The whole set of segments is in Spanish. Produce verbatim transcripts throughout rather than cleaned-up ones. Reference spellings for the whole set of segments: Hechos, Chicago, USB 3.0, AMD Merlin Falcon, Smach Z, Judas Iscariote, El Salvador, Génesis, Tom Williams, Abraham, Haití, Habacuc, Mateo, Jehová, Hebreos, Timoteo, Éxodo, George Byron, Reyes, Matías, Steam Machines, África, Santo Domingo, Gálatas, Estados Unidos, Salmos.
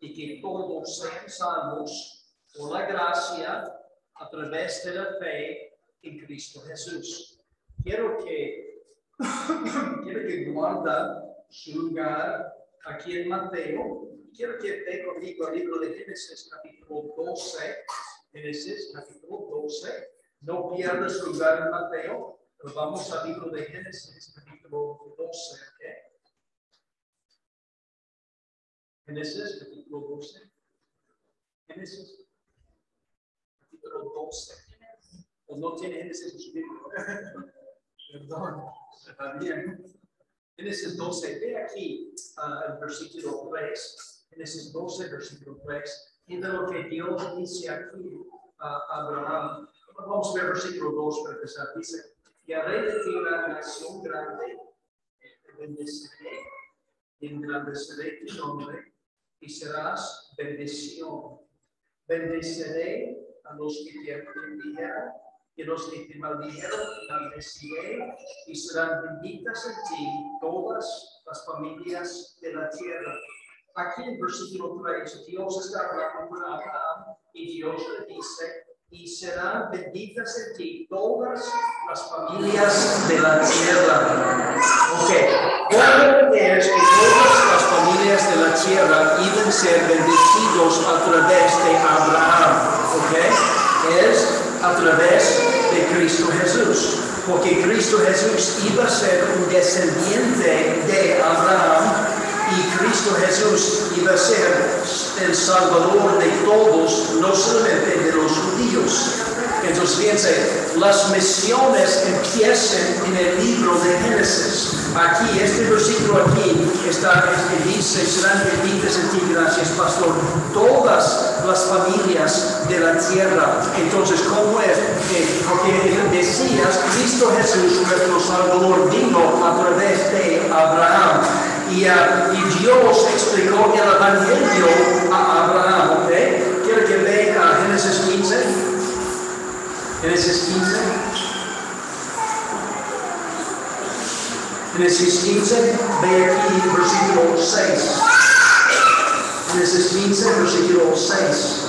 y que todos sean salvos por la gracia a través de la fe en Cristo Jesús. Quiero que, quiero que guarda su lugar aquí en Mateo. Quiero que te conmigo el libro de Génesis, capítulo doce. Génesis, capítulo doce. No pierdas lugar en Mateo. Pero vamos al libro de Génesis, capítulo doce. ¿Okay? Génesis, capítulo doce. Génesis, capítulo doce. Pues no tiene Génesis en su libro. Perdón, está bien. Génesis doce, ve aquí uh, el versículo tres. Génesis doce, versículo tres. Mira lo que Dios dice aquí a Abraham. Vamos a ver versículo dos para empezar. Dice: y haré de ti una nación grande, te bendeciré, engrandeceré tu nombre, y serás bendición. Bendeciré a los que te afligieron, y los que te maldijeron, maldeciré, y serán benditas en ti todas las familias de la tierra. Aquí en versículo tres, Dios está hablando con Abraham, y Dios le dice: y serán benditas en ti todas las familias de la tierra. Ok, ¿cómo es que todas las familias de la tierra iban a ser bendecidos a través de Abraham? Ok, es a través de Cristo Jesús, porque Cristo Jesús iba a ser un descendiente de Abraham. Y Cristo Jesús iba a ser el Salvador de todos, no solamente de los judíos. Entonces, fíjense, las misiones empiezan en el libro de Génesis. Aquí, este versículo aquí, está, dice: serán benditas en ti, gracias, pastor, todas las familias de la tierra. Entonces, ¿cómo es? Eh, porque decías, Cristo Jesús, nuestro Salvador, vino a través de Abraham. Y, uh, y Dios explicó el Evangelio a Abraham, ¿ok? Quiero que vea Génesis quince. Génesis quince. Génesis quince, ve aquí versículo seis. Génesis quince, versículo seis.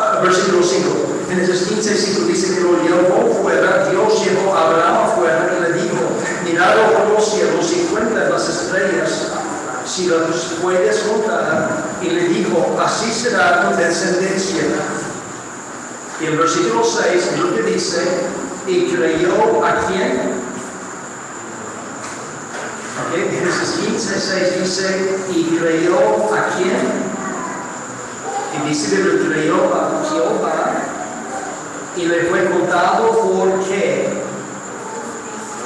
Uh, versículo cinco. Génesis quince, cinco dice que lo llevó fuera, Dios llevó a Abraham fuera y le dijo: mirado por los cielos y cuenta las estrellas, si las puedes contar. Y le dijo: así será tu descendencia. Y el versículo seis lo que dice: y creyó a quién. Okay, Génesis quince, seis dice: y creyó a quién. Y dice que le creyó a Jehová y le fue contado por qué.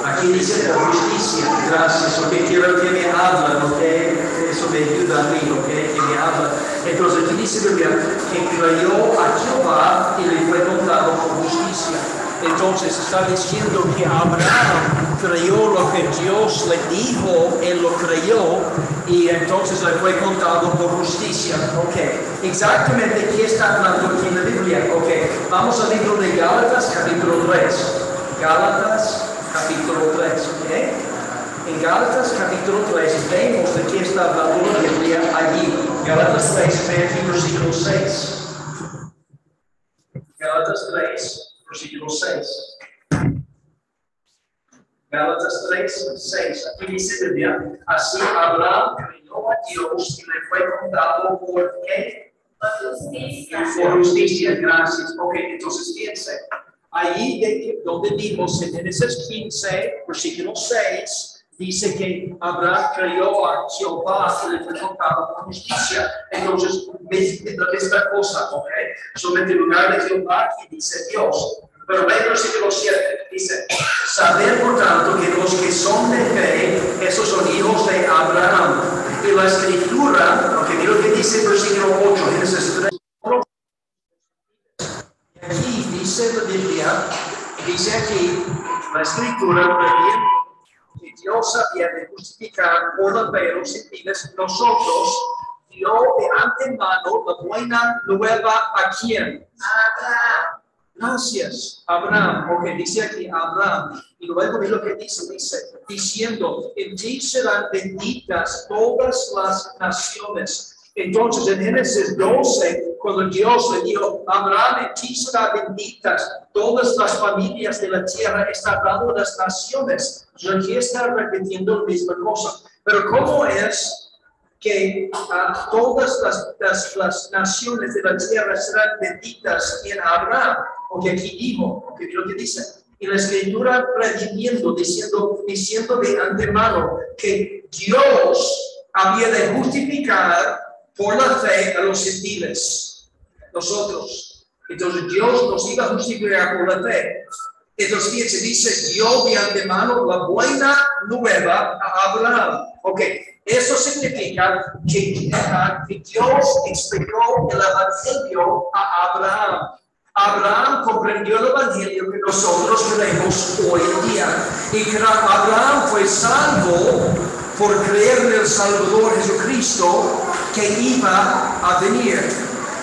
Aquí dice la justicia, gracias, porque okay, quiero que me hablan, ok, eso me ayuda a mí, ok, que me hablan. Entonces aquí dice que creyó a Jehová y le fue contado por justicia. Entonces está diciendo que Abraham creyó lo que Dios le dijo, él lo creyó, y entonces le fue contado por justicia. Ok, exactamente qué está hablando aquí en la Biblia. Ok, vamos al libro de Gálatas, capítulo tres. Gálatas, capítulo tres, ¿okay? En Gálatas capítulo tres vemos de qué está hablando la Biblia allí. Gálatas tres, versículo seis. Gálatas tres, versículo seis. Gálatas tres, seis. Aquí dice bien: así Abraham creyó a Dios y le fue contado por qué. Por justicia. Por justicia, gracias. Ok, entonces fíjense. Ahí de, donde vimos en Génesis quince, versículo seis, dice que Abraham creyó a Jehová y le fue contado por justicia. Entonces, esta cosa, ¿ok? Sobre el lugar de Jehová, aquí dice Dios. Pero ve el versículo siete, dice: saber por tanto que los que son de fe, esos son hijos de Abraham. Y la escritura, lo que creo que dice el versículo ocho, Génesis tres. Aquí dice la Biblia, dice aquí la escritura, que Dios había de justificar por la fe los gentiles, nosotros dio de antemano la buena nueva a quién. Abraham. Gracias, Abraham. Ok, dice aquí Abraham. Y luego ve lo que dice, dice, diciendo: en ti serán benditas todas las naciones. Entonces en Génesis doce, cuando Dios le dijo, Abraham, en ti serán benditas todas las familias de la tierra, está hablando de las naciones. Yo aquí está repitiendo la misma cosa. Pero ¿cómo es que uh, todas las, las, las naciones de la tierra serán benditas en Abraham? Porque aquí dijo, porque lo que dice, y la escritura prediciendo, diciendo, diciendo de antemano que Dios había de justificar por la fe a los gentiles, nosotros. Entonces Dios nos iba a justificar por la fe. Entonces, fíjense, dice, dio de antemano la buena nueva a Abraham. Ok, eso significa que, que Dios explicó el evangelio a Abraham. Abraham comprendió el evangelio que nosotros creemos hoy en día. Y Abraham fue salvo por creer en el Salvador Jesucristo que iba a venir.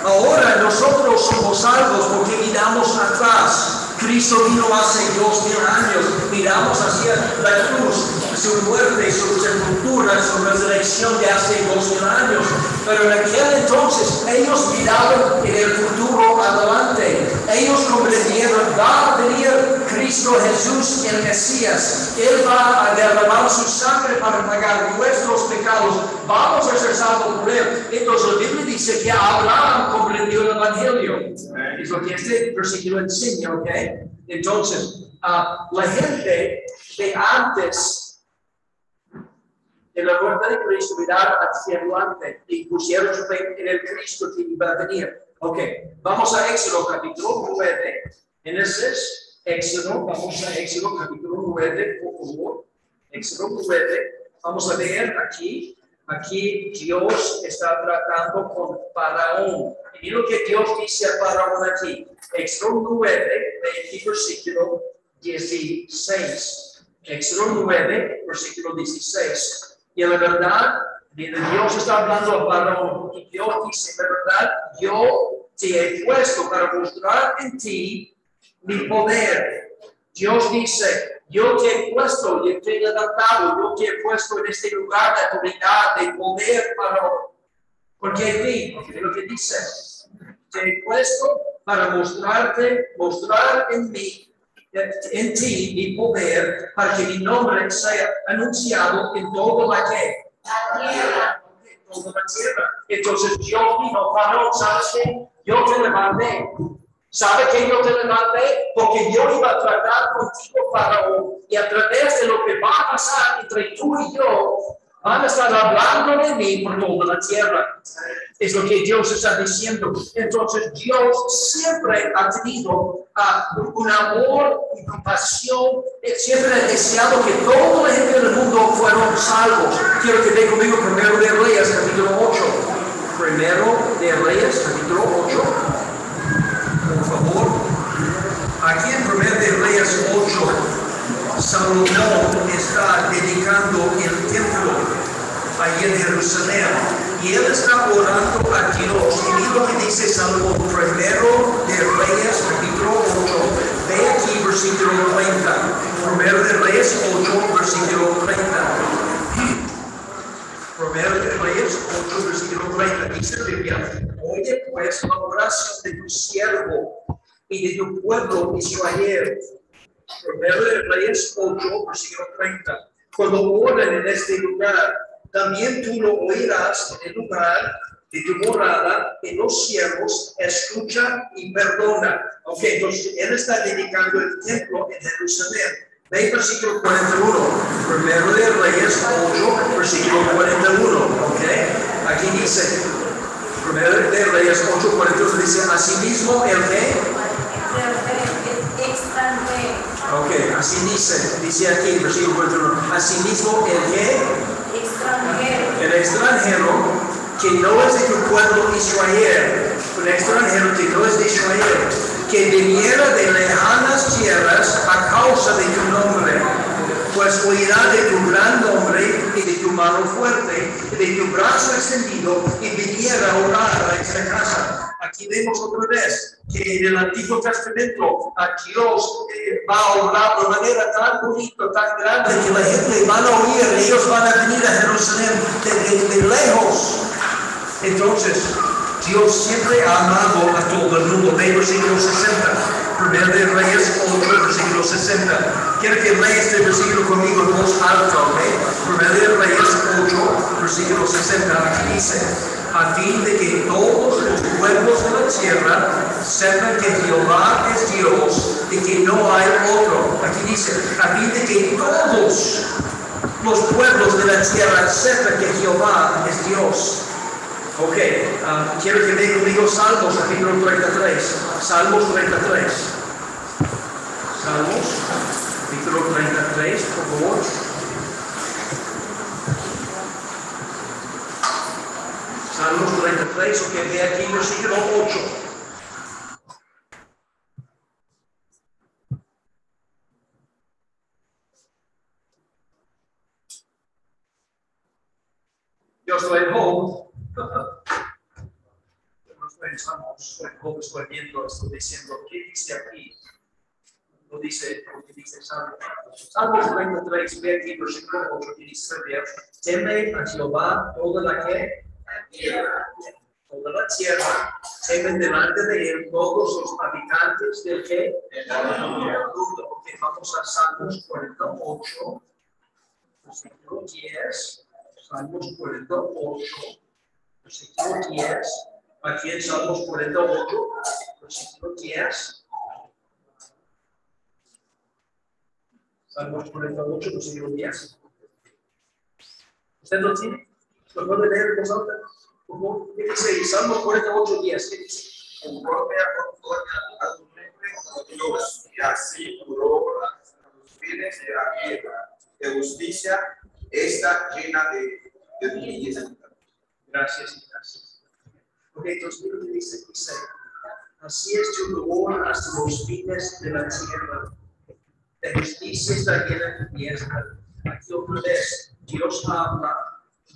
Ahora nosotros somos salvos porque miramos atrás. Cristo vino hace dos mil años, miramos hacia la cruz, su muerte, su sepultura, su resurrección de hace dos mil años. Pero en aquel entonces ellos miraban en el futuro adelante, ellos comprendieron, va a venir Cristo Jesús el Mesías, Él va a derramar su sangre para pagar nuestros pecados, vamos a ser salvos por Él. Entonces la Biblia dice que Abraham comprendió el Evangelio, es lo que este versículo enseña, ¿ok? Entonces, uh, la gente de antes de la vuelta de Cristo miraba hacia adelante y pusieron su fe en el Cristo que iba a venir. Ok, vamos a Éxodo capítulo nueve. Génesis, Éxodo, vamos a Éxodo capítulo nueve, por favor. Éxodo nueve, vamos a ver aquí. Aquí Dios está tratando con Faraón. Y mira lo que Dios dice a Faraón aquí. Éxodo nueve, versículo dieciséis. Éxodo nueve, versículo dieciséis. Y la verdad, Dios está hablando a Faraón. Y Dios dice, la verdad, yo te he puesto para mostrar en ti mi poder. Dios dice, yo te he puesto, yo te he adaptado, yo te he puesto en este lugar de autoridad, de poder, para... Porque en mí, porque lo que dice, te he puesto para mostrarte, mostrar en mí, en ti, mi poder, para que mi nombre sea anunciado en toda la que... tierra. En toda la tierra. Entonces Dios dijo, Faraón, ¿sabes qué? Yo te levanté. ¿Sabe que yo te levanté? Porque yo iba a tratar contigo, Faraón, y a través de lo que va a pasar entre tú y yo, van a estar hablando de mí por toda la tierra. Es lo que Dios está diciendo. Entonces, Dios siempre ha tenido uh, un amor y compasión. Siempre ha deseado que toda la gente del mundo fueron salvos. Quiero que vean conmigo primero de Reyes, capítulo ocho. Primero de Reyes, capítulo ocho. Por favor, aquí en primero de Reyes ocho, Salomón está dedicando el templo allí en Jerusalén y él está orando a Dios. Y mira lo que dice Salomón, primero de Reyes, capítulo ocho, ve aquí versículo treinta. Primero de Reyes ocho, versículo treinta. Primero de Reyes ocho, versículo treinta. Dice la Biblia. Oye, pues, la oración de tu siervo y de tu pueblo Israel. Primero de Reyes ocho, versículo treinta. Cuando oren en este lugar, también tú lo oirás en el lugar de tu morada, en los siervos, escucha y perdona. Ok, entonces él está dedicando el templo en Jerusalén. Ve versículo cuarenta y uno. Primero de Reyes ocho, versículo cuarenta y uno. Ok, aquí dice. Primero de Reyes ocho, cuarenta y dos dice, asimismo el que extranjero. Ok, así dice, dice aquí, versículo cuarenta y uno, asimismo el que extranjero. El extranjero que no es de tu pueblo Israel, el extranjero que no es de Israel, que viniera de lejanas tierras a causa de tu nombre. Pues oirá de tu gran nombre y de tu mano fuerte, y de tu brazo extendido, y viniera a orar a esta casa. Aquí vemos otra vez que en el Antiguo Testamento a Dios eh, va a orar de manera tan bonita, tan grande, que la gente va a oír, ellos van a venir a Jerusalén de, de, de lejos. Entonces, Dios siempre ha amado a todo el mundo. Ve versículo sesenta. Primero de Reyes ocho, versículo sesenta. Quiero que leas este versículo conmigo en voz alta, ¿ok? Primero de Reyes ocho, versículo sesenta. Aquí dice: a fin de que todos los pueblos de la tierra sepan que Jehová es Dios y que no hay otro. Aquí dice: a fin de que todos los pueblos de la tierra sepan que Jehová es Dios. Ok, uh, quiero que vean conmigo Salmos, capítulo treinta y tres. Salmos treinta y tres. Salmos, capítulo treinta y tres, por favor. Salmos treinta y tres, ok, ve aquí versículo ocho. Yo estoy en home. Estamos, como estoy viendo, estoy diciendo, ¿qué dice aquí? No dice, porque dice Salmos. Salmos treinta y tres, ve aquí, versículo ocho, que dice: teme a Jehová toda la que, toda la tierra, temen delante de él todos los habitantes del que, del mundo. Ok, vamos a Salmos cuarenta y ocho, versículo diez. Salmos cuarenta y ocho, versículo diez. Aquí en Salmos cuarenta y ocho, versículo diez. Salmos cuarenta y ocho, versículo diez. ¿Usted lo tiene? ¿Lo puede leer en alta? ¿Qué dice? Salmos cuarenta y ocho, diez. ¿Qué dice? Conforme a tu nombre, oh Dios, y así tu obra a los fines de la tierra, de justicia, está llena de belleza. Gracias, gracias. Ok, entonces mira lo que dice Isaías. Así es tu labor hasta los fines de la tierra. La justicia está llena de tierra. Aquí otra vez, Dios habla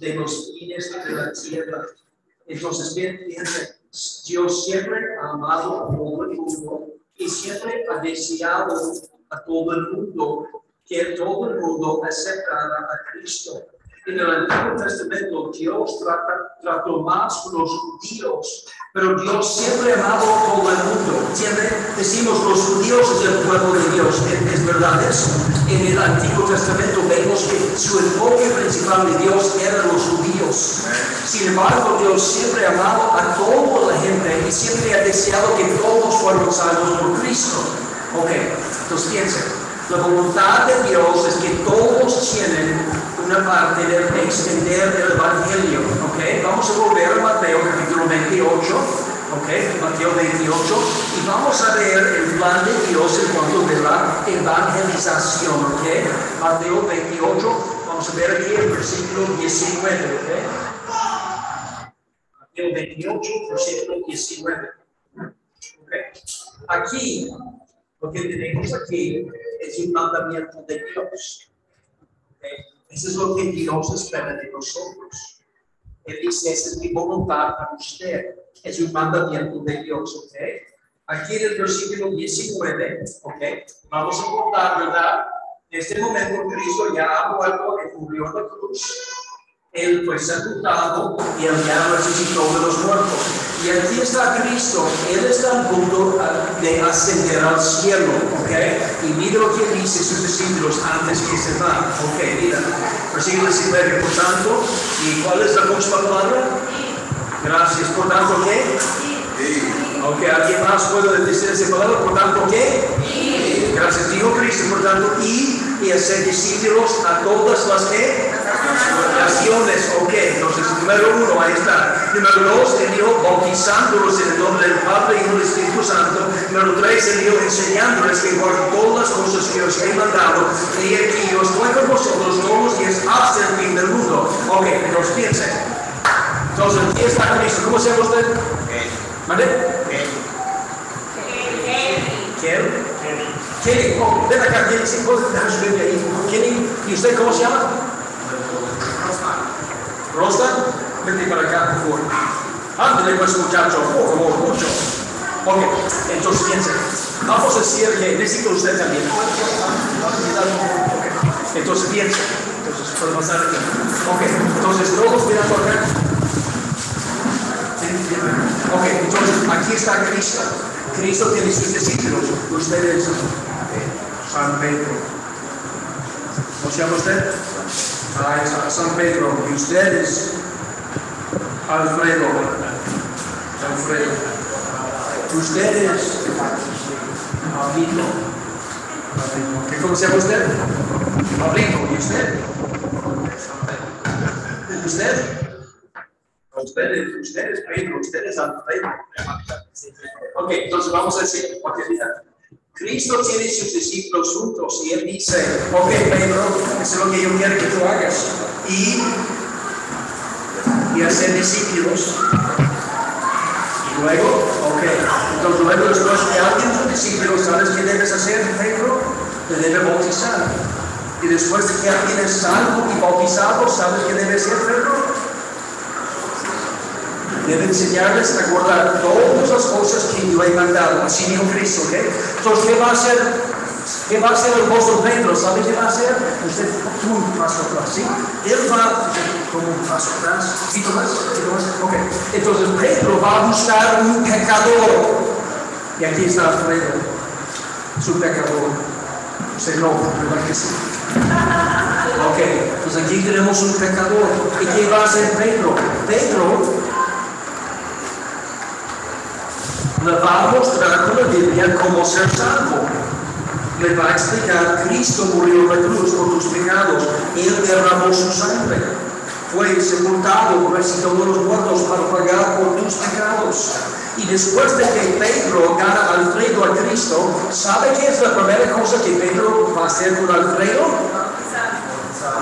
de los fines de la tierra. Entonces, bien, fíjense, Dios siempre ha amado a todo el mundo y siempre ha deseado a todo el mundo que todo el mundo aceptara a Cristo. En el Antiguo Testamento, Dios trata, trató más con los judíos, pero Dios siempre ha amado a todo el mundo. Siempre decimos los judíos es el pueblo de Dios. Es verdad eso. En el Antiguo Testamento vemos que su enfoque principal de Dios eran los judíos. Sin embargo, Dios siempre ha amado a toda la gente y siempre ha deseado que todos fueran salvos por Cristo. Ok, entonces piensen. La voluntad de Dios es que todos tienen una parte del extender el Evangelio, ¿ok? Vamos a volver a Mateo capítulo veintiocho, ¿ok? Mateo veintiocho, y vamos a ver el plan de Dios en cuanto de la evangelización, ¿ok? Mateo veintiocho, vamos a ver aquí el versículo diecinueve, ¿ok? Mateo veintiocho, versículo diecinueve, ¿ok? Aquí, lo que tenemos aquí es un mandamiento de Dios, ¿ok? Eso es lo que Dios espera de nosotros. Él dice, esa es mi voluntad para usted. Es un mandamiento de Dios, ¿ok? Aquí en el versículo diecinueve, ¿ok? Vamos a contar, ¿verdad? En este momento Cristo ya ha muerto, él murió en la cruz. Él fue sepultado y él ya resucitó de los muertos. Y aquí está Cristo. Él está a punto de ascender al cielo, ¿ok? Y mira lo que dice sus discípulos antes que se va. Ok, mira. Versículo diecinueve. Por tanto, ¿y cuál es la última palabra? Gracias. Por tanto, ¿qué? Ok, ¿alguien más puede decir esa palabra? Por tanto, ¿qué? Gracias. Dijo Cristo, por tanto, y, y hacer discípulos a todas las que... naciones, ok, entonces número uno, ahí está. Número dos, él dijo bautizándolos en el nombre del Padre y del Espíritu Santo. Número tres, él dijo enseñándoles que guarden todas las cosas que os he mandado. Y aquí yo estoy con vosotros todos días hasta el fin del mundo. Ok, entonces piensen. Entonces, aquí está Cristo. ¿Cómo se llama usted? ¿Mande? ¿Quién? Kelly. Oh, ven acá, Kelly, si puedes dejar su Biblia ahí. Kelly, ¿y usted cómo se llama? Rosa, vete para acá, por favor. Ándale pues, muchacho, por favor, mucho. Ok, entonces piensen. Vamos a decir que necesito usted también. Okay. Entonces piensen. Entonces puede pasar aquí. Ok, entonces todos mirando acá. Ok, entonces aquí está Cristo. Cristo tiene sus discípulos. Ustedes San Pedro. ¿Cómo se llama usted? Ah, San Pedro. Y ustedes Alfredo. Alfredo. Ustedes Pablito. ¿Qué cómo se llama usted? Pablito. ¿Y usted? ¿Usted? Ustedes, ustedes, Pedro, ustedes han traído. Ok, entonces vamos a decir, porque mira, Cristo tiene sus discípulos juntos y él dice, ok, Pedro, eso es lo que yo quiero que tú hagas. Y, y hacer discípulos. Y luego, ok, entonces luego después que alguien tus discípulos, ¿sabes qué debes hacer, Pedro? Te debe bautizar. Y después de que alguien es salvo y bautizado, ¿sabes qué debe hacer, Pedro? Debe enseñarles a guardar todas las cosas que yo he mandado. Así dijo Cristo, ¿ok? Entonces, ¿qué va a hacer? ¿Qué va a hacer el apóstol Pedro? ¿Sabe qué va a hacer? Usted, tú, un paso atrás, ¿sí? Él va, como un paso atrás, un poquito más, un poquito más, ok. Entonces, Pedro va a buscar un pecador. Y aquí está Pedro, su pecador. Usted no, ¿verdad que sí? Ok, entonces aquí tenemos un pecador. ¿Y qué va a hacer Pedro? Pedro le va a mostrar con la Biblia cómo ser salvo. Le va a explicar, Cristo murió en la cruz por tus pecados. Él derramó su sangre. Fue sepultado, resucitó de los muertos para pagar por tus pecados. Y después de que Pedro gana Alfredo a Cristo, ¿sabe qué es la primera cosa que Pedro va a hacer con Alfredo?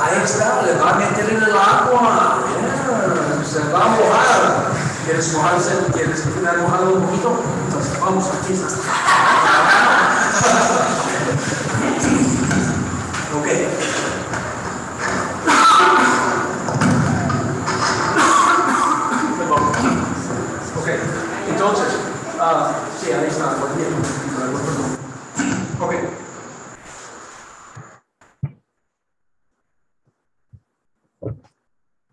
Ahí está, le va a meter en el agua. Yeah. Se va a mojar. ¿Quieres mojarse? ¿Quieres quedar mojado un poquito? Entonces vamos aquí. Ok. Ok. Entonces, ah, sí, ahí está. Ok.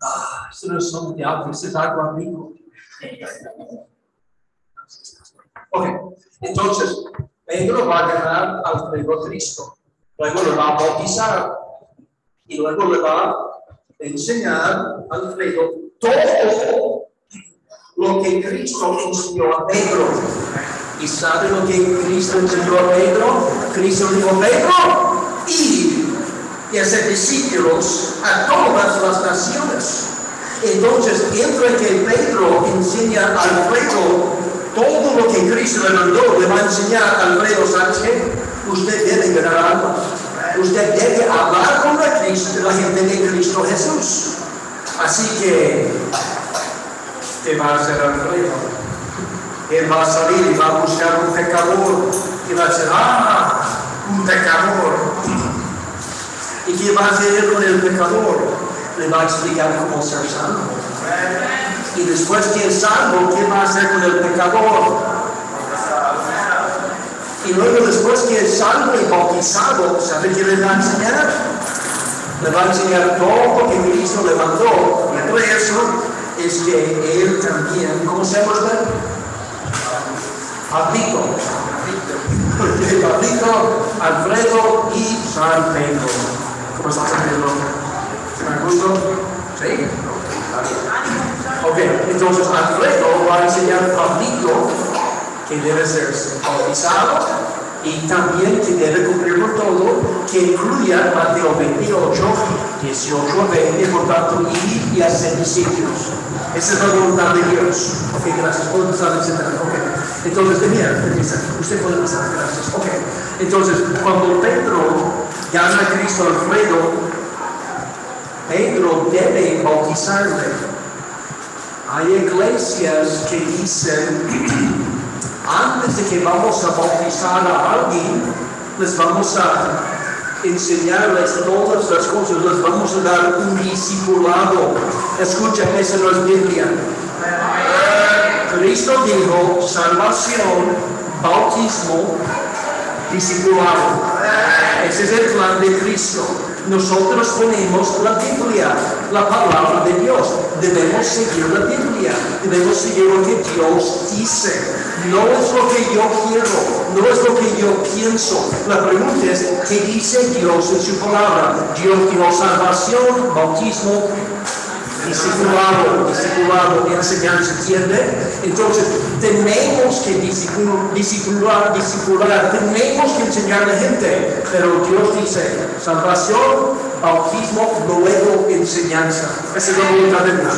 Ah, eso no es un diablo, eso es agua rico. Ok, entonces Pedro va a ganar al Señor Cristo, luego le va a bautizar y luego le va a enseñar a Pedro todo lo que Cristo enseñó a Pedro. ¿Y sabe lo que Cristo enseñó a Pedro? Cristo dijo a Pedro y, y hacer discípulos a todas las naciones. Entonces, entre que Pedro enseña a Alfredo todo lo que Cristo le mandó, le va a enseñar a Alfredo, ¿sabes qué? Usted debe ganar algo. Usted debe hablar con la, Cristo, la gente de Cristo Jesús. Así que, ¿qué va a hacer Alfredo? Él va a salir y va a buscar un pecador. Y va a decir, ¡ah! Un pecador. ¿Y qué va a hacer con el pecador? Le va a explicar cómo ser salvo. Y después que es salvo, ¿qué va a hacer con el pecador? Y luego después que es salvo y bautizado, ¿sabe qué le va a enseñar? Le va a enseñar todo lo que Cristo le mandó. Y por eso es que él también, ¿cómo se llama usted? Pablito. Pablito, Alfredo y San Pedro. ¿Cómo está San Pedro? ¿Me gusta? ¿Sí? Ok, entonces Alfredo va a enseñar a Pablito que debe ser bautizado y también que debe cumplir con todo, que incluya Mateo veintiocho, dieciocho a veinte, por tanto, ir y hacer discípulos. Esa es la voluntad de Dios. Ok, gracias. ¿Puedo pasar, etcétera? Ok, entonces, mira, usted puede pasar, gracias. Ok, entonces, cuando Pedro gana a Cristo Alfredo, Pedro debe bautizarle. Hay iglesias que dicen, antes de que vamos a bautizar a alguien, les vamos a enseñarles todas las cosas, les vamos a dar un discipulado. Escucha, esa no es Biblia. Cristo dijo, salvación, bautismo, discipulado. Ese es el plan de Cristo. Nosotros ponemos la Biblia, la palabra de Dios. Debemos seguir la Biblia, debemos seguir lo que Dios dice. No es lo que yo quiero, no es lo que yo pienso. La pregunta es, ¿qué dice Dios en su palabra? Dios dio salvación, bautismo, discipulado, discipulado, enseñanza, ¿entiende? Entonces, tenemos que discipular, discipular, discipular, tenemos que enseñar a la gente, pero Dios dice, salvación, bautismo, luego enseñanza. Esa es la voluntad de Dios.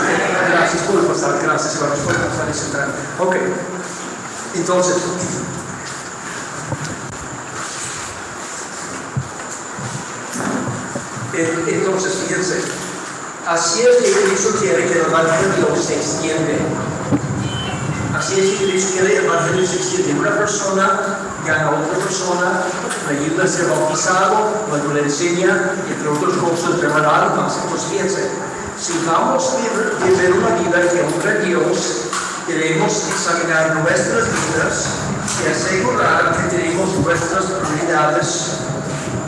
Gracias por pasar, gracias por pasar y sentar. Ok, entonces, entonces, fíjense. Así es que Cristo quiere que el Evangelio se extiende. Así es que Cristo quiere que el Evangelio se extiende. Una persona gana a otra persona, le ayuda a ser bautizado, luego le enseña, entre otras cosas, de ganar almas. Pues fíjense, si vamos a vivir una vida que honra a Dios, debemos examinar nuestras vidas y asegurar que tenemos nuestras prioridades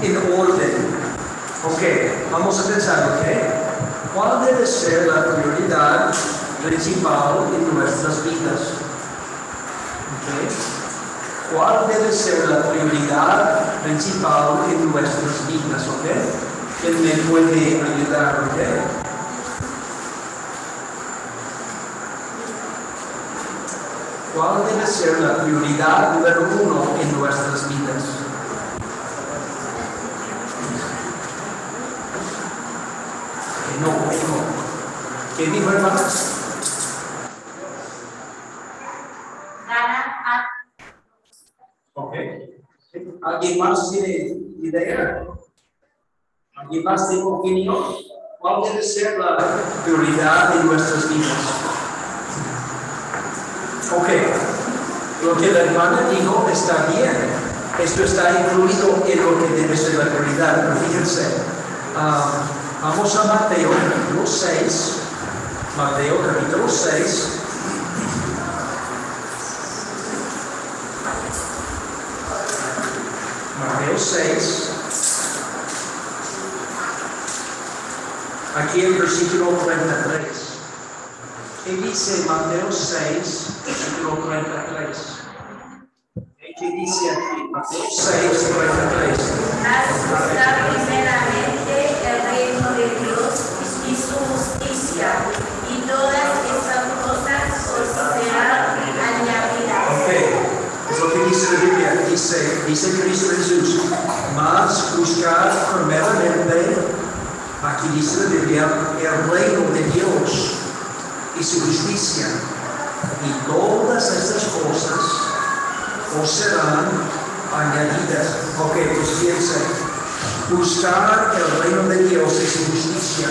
en orden. Ok, vamos a pensar, ¿ok? ¿Cuál debe ser la prioridad principal en nuestras vidas? ¿Okay? ¿Cuál debe ser la prioridad principal en nuestras vidas? ¿Okay? Él me puede ayudar. ¿Okay? ¿Cuál debe ser la prioridad número uno en nuestras vidas? No, no. ¿Qué dijo el hermano? Gana a. Ok. ¿Alguien más tiene idea? ¿Alguien más tiene opinión? ¿Cuál debe ser la prioridad de nuestras vidas? Ok. Lo que la hermana dijo está bien. Esto está incluido en lo que debe ser la prioridad. Pero fíjense. Uh, Vamos a Mateo capítulo seis. Mateo capítulo seis. Mateo seis. Aquí el versículo cuarenta y tres. ¿Qué dice Mateo seis, versículo cuarenta y tres? ¿Qué dice aquí? Mateo seis, cuarenta y tres. Buscar primeramente el reino de Dios y su justicia, y todas esas cosas os serán añadidas. Ok, es lo que dice la Biblia. Dice, dice Cristo Jesús, más buscar primeramente, aquí dice la Biblia, el reino de Dios y su justicia, y todas estas cosas o serán añadidas. Ok, pues piensa, buscar el reino de Dios y su justicia.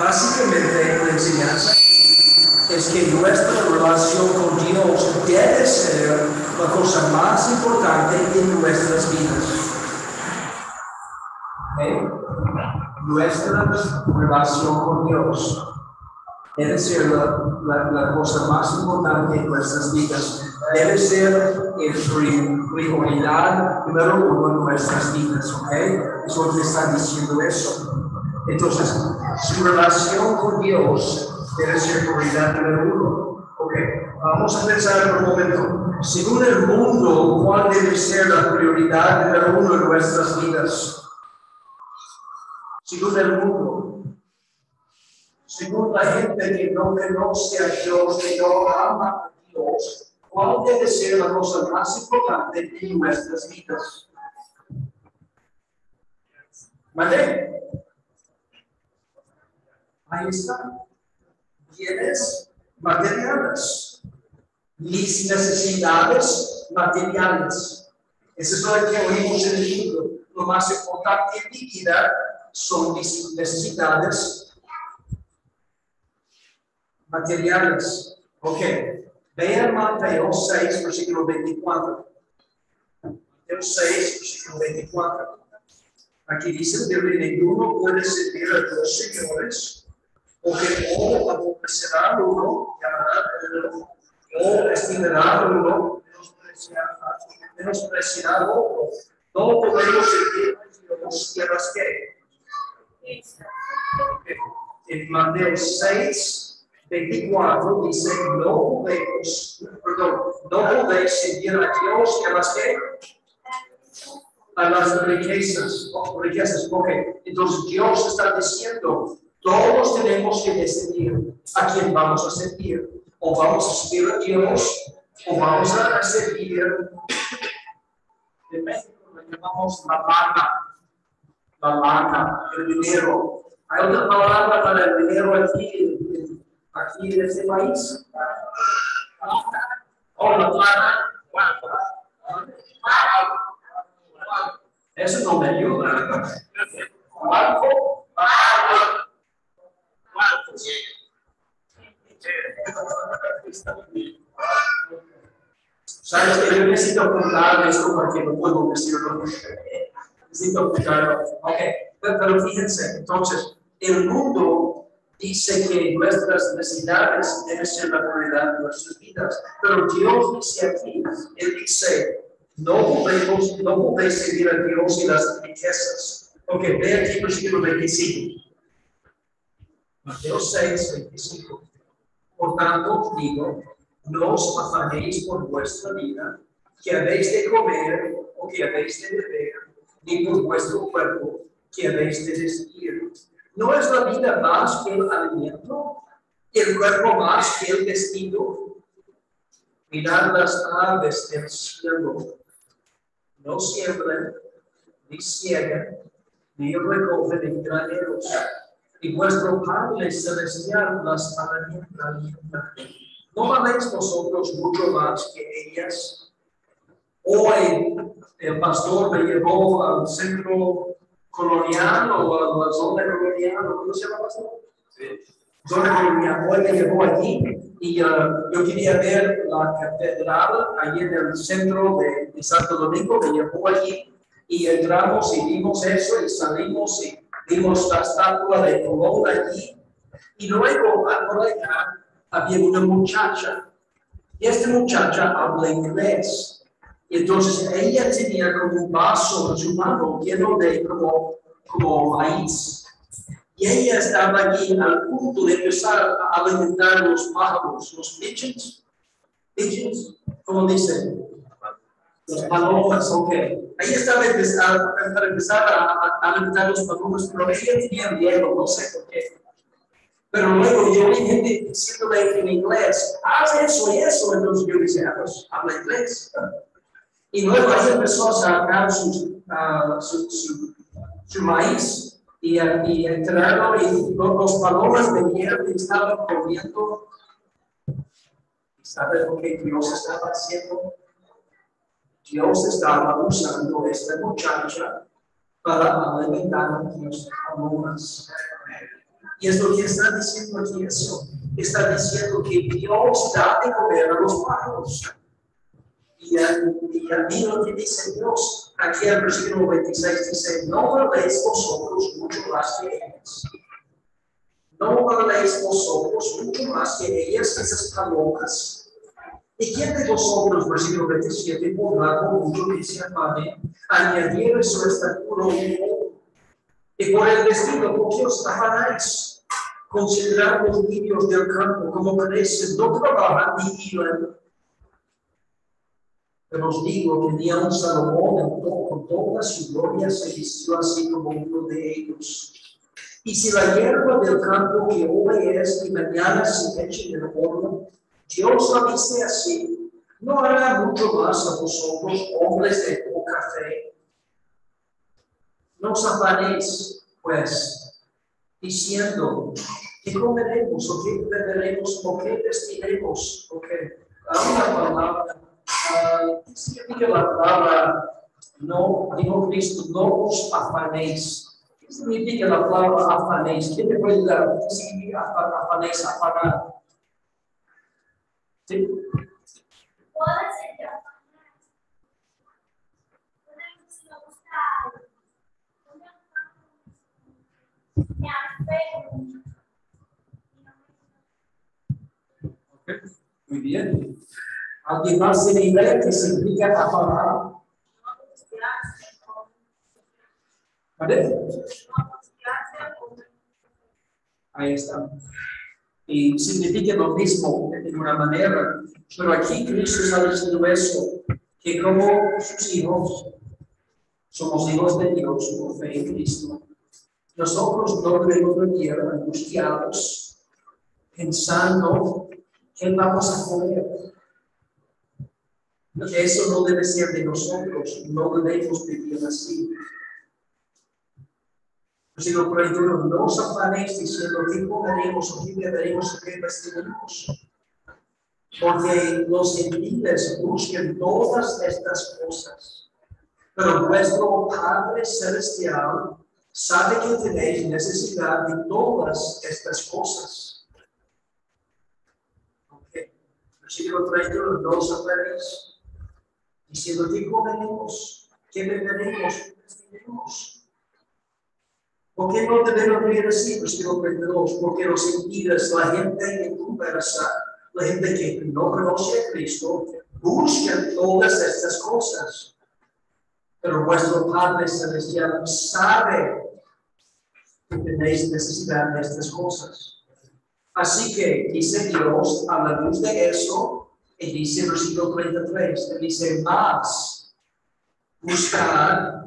Básicamente la enseñanza es que nuestra relación con Dios debe ser la cosa más importante en nuestras vidas. ¿Eh? Nuestra relación con Dios debe ser la, la, la cosa más importante en nuestras vidas. Debe ser el prioridad número uno en nuestras vidas, ¿ok? Eso te está diciendo eso. Entonces, su relación con Dios debe ser prioridad número uno. Ok, vamos a pensar por un momento. Según el mundo, ¿cuál debe ser la prioridad número uno en nuestras vidas? Según el mundo. Según la gente que no conoce a Dios, que no ama a Dios, ¿cuál debe ser la cosa más importante en nuestras vidas? ¿Vale? Ahí está. Bienes materiales. Mis necesidades materiales. Eso es lo que oímos en el libro. Lo más importante en mi vida son mis necesidades materiales. Ok. Vean Mateo seis, versículo veinticuatro. Mateo seis, versículo veinticuatro. Aquí dice que ninguno puede servir a dos señores, porque o aborrecerá al uno y amará al otro, o estimará al uno y menospreciará al otro. No podemos servir a Dios y a las que En Mateo seis, veinticuatro dice, no podéis, perdón, no podéis seguir a Dios que a las que a las riquezas, oh, riquezas, ok. Entonces Dios está diciendo, todos tenemos que decidir a quién vamos a servir, o vamos a servir a Dios, o vamos a servir. En México lo llamamos la lana, la lana, el dinero. Hay otra palabra para el dinero aquí, aquí en este país. Oh, la plata. Eso no me ayuda. ¿Cuánto? ¿Cuánto? Sabes que yo necesito contar esto porque no puedo decirlo. Necesito contarlo. Ok, pero fíjense, entonces, el mundo dice que nuestras necesidades deben ser la prioridad de nuestras vidas. Pero Dios dice aquí, Él dice, no podéis no seguir a Dios y las riquezas. Ok, ve aquí versículo veinticinco. Mateo seis, veinticinco. Por tanto, digo, no os afanéis por vuestra vida, que habéis de comer o que habéis de beber, ni por vuestro cuerpo, que habéis de vestir. ¿No es la vida más que el alimento y el cuerpo más que el vestido? Mirad las aves del cielo. No siembran, ni ciegan, ni recogen en graneros, y vuestro Padre celestial las alimenta. ¿No valéis vosotros mucho más que ellas? Hoy el pastor me llevó al centro colonial o a la zona colonial, ¿cómo se llama, pastor? Sí. Zona colonial. Hoy me llevó aquí y uh, yo quería ver la catedral allí en el centro de, de Santo Domingo. Me llevó allí y entramos y vimos eso y salimos y vimos la estatua de Colón allí. Y luego, por acá, había una muchacha y esta muchacha habla inglés. Y entonces ella tenía como un vaso en su mano lleno de como, como maíz. Y ella estaba allí al punto de empezar a alimentar los pájaros, los pigeons. Pigeons, ¿cómo dicen? Los palomas, ok. Ella estaba empezando, para empezar a, a alimentar los palomas, pero ella tenía miedo, no sé por qué. Pero luego yo vi gente diciéndole en inglés, haz eso y eso. Entonces yo dije, habla inglés. Y luego ella empezó a sacar su, uh, su, su, su maíz. Y, y entraron y los palomas de mierda estaban comiendo. ¿Sabes lo que Dios estaba haciendo? Dios estaba usando a esta muchacha para alimentar a los palomas. Y es lo que está diciendo aquí eso. Está diciendo que Dios da de comer a los pájaros. Y a, y a mí lo que dice Dios, aquí en el versículo veintiséis dice, no valéis vosotros mucho más que ellas. No valéis vosotros mucho más que ellas, esas palomas. ¿Y quién de vosotros, versículo veintisiete, podrá con mucho que se afane, añadir su estatura? Y por el vestido, ¿por qué os afanáis? Considerad los niños del campo, como crecen, no trabajan ni hilan. Pero os digo que ni a un Salomón con toda su gloria se vistió así como uno de ellos. Y si la hierba del campo que hoy es y mañana se eche en el horno, Dios la viste así, ¿no hará mucho más a vosotros, hombres de poca fe? No os afanéis, pues, diciendo, ¿qué comeremos o qué beberemos o qué vestiremos? ¿O qué? Hay una palabra. Uh, ¿Qué significa la palabra? No, dijo Cristo, no os afanéis. ¿Qué significa la palabra afanéis? ¿Quién me puede dar? ¿Qué significa afanéis, afanar? ¿Sí? ¿Cuál es el afanar? Me afecto. Ok, muy bien. Alguien más en inglés que significa afanar. ¿Vale? Ahí está. Y significa lo mismo de ninguna manera. Pero aquí Cristo está diciendo eso, que como sus hijos, somos hijos de Dios por fe en Cristo. Nosotros no debemos vivir angustiados, pensando qué vamos a comer. Eso no debe ser de nosotros, no debemos vivir así. Sino por el duro, no os afanéis diciendo qué comeremos o qué beberemos o qué vestiremos. Porque los gentiles buscan todas estas cosas. Pero vuestro Padre Celestial sabe que tenéis necesidad de todas estas cosas. Okay. Versículo treinta y uno, no os afanéis diciendo qué comeremos, qué beberemos, qué vestiremos. ¿Por qué no debemos vivir así? Versículo treinta y dos, porque los gentiles, la gente que conversa, la gente que no conoce a Cristo, buscan todas estas cosas. Pero vuestro Padre Celestial sabe que tenéis necesidad de estas cosas. Así que dice Dios a la luz de eso, y dice en versículo treinta y tres, él dice más, buscar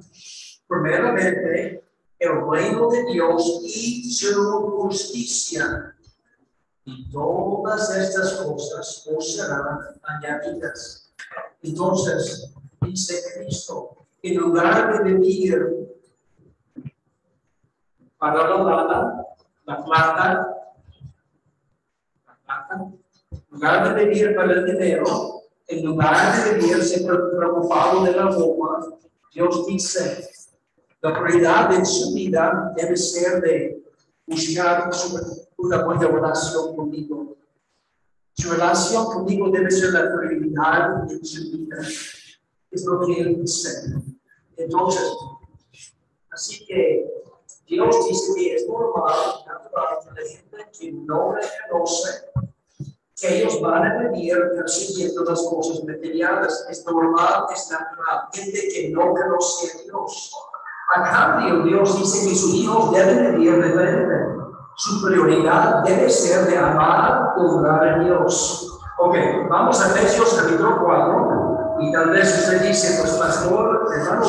primeramente el reino de Dios y su justicia, y todas estas cosas os serán añadidas. Entonces, dice Cristo, en lugar de vivir para la plata, la plata, la plata, en lugar de vivir para el dinero, en lugar de vivir siempre preocupado de la ropa, Dios dice, la prioridad en su vida debe ser de buscar una buena relación conmigo. Su relación conmigo debe ser la prioridad en su vida. Es lo que él dice. Entonces, así que Dios dice que es normal, natural, que la gente que no reconoce, que ellos van a venir persiguiendo las cosas materiales. Es normal, es natural. Gente que no conoce a Dios. A cambio, Dios dice que sus hijos deben vivir de fe. Su prioridad debe ser de amar, honrar a Dios. Ok, vamos a Hechos capítulo cuatro. Y tal vez usted dice, pues pastor, hermano,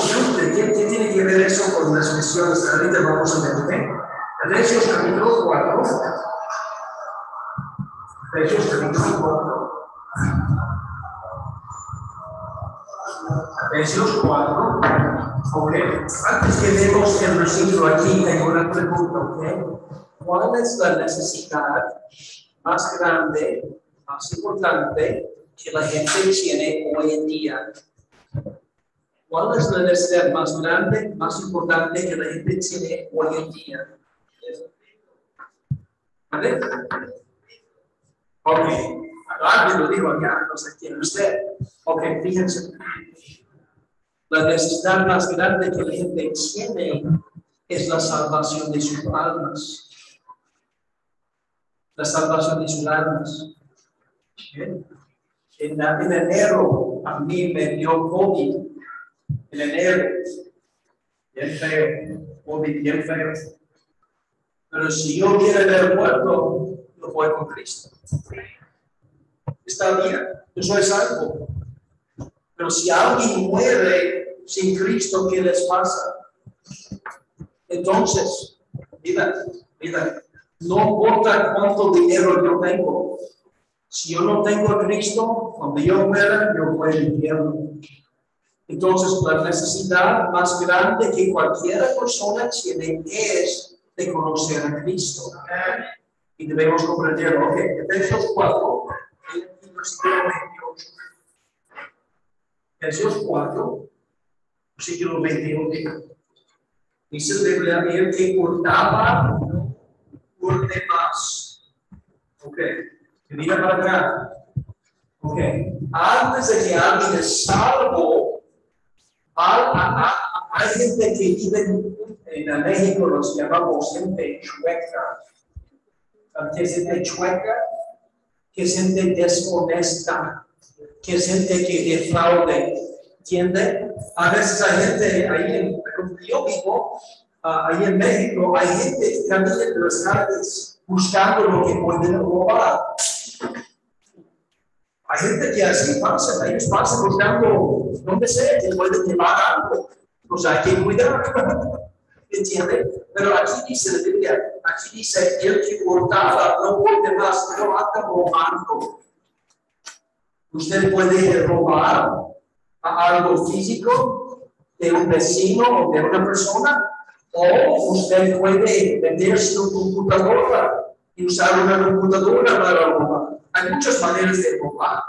¿qué, ¿qué tiene que ver eso con las misiones? Ahorita vamos a ver, ¿ok? Hechos capítulo cuatro. Hechos capítulo cuatro. Hechos cuatro. Ok, antes que vemos el versículo aquí, tengo una pregunta, ¿ok? ¿Cuál es la necesidad más grande, más importante que la gente tiene hoy en día? ¿Cuál es la necesidad más grande, más importante que la gente tiene hoy en día? ¿Vale? Ok, alguien lo dijo acá, no sé quién usted. Ok, fíjense. La necesidad más grande que la gente tiene es la salvación de sus almas. La salvación de sus almas. ¿Eh? En, en enero a mí me dio COVID. En enero. Bien feo. COVID bien feo. Pero si yo quiero haber muerto, yo voy con Cristo. Está bien. Yo soy salvo. Pero si alguien muere sin Cristo, ¿qué les pasa? Entonces, mira, mira, no importa cuánto dinero yo tengo, si yo no tengo a Cristo, cuando yo muera, yo voy al infierno. Entonces, la necesidad más grande que cualquier persona tiene es de conocer a Cristo. Y debemos comprenderlo. Ok, Efesios cuatro, versículo veintiocho. Efesios cuatro. Versículo veintiocho. Dice la Biblia, el que hurtaba, no hurte más. Ok, mira para acá. Ok, antes de que alguien es salvo, hay gente que vive en México, los llamamos gente chueca. Que es gente chueca, que es gente deshonesta, que es gente que defraude. ¿Entiende? A veces hay gente ahí en, yo vivo, uh, ahí en México, hay gente que camina en las calles buscando lo que pueden robar. Hay gente que así pasa, ellos pasan buscando donde sea que pueden llevar algo. Pues hay que cuidar. ¿Entiendes? Pero aquí dice la Biblia, aquí dice el que cortaba no puede más, pero anda robando. Usted puede robar a algo físico de un vecino o de una persona, o usted puede vender su computadora y usar una computadora para robar. Hay muchas maneras de robar.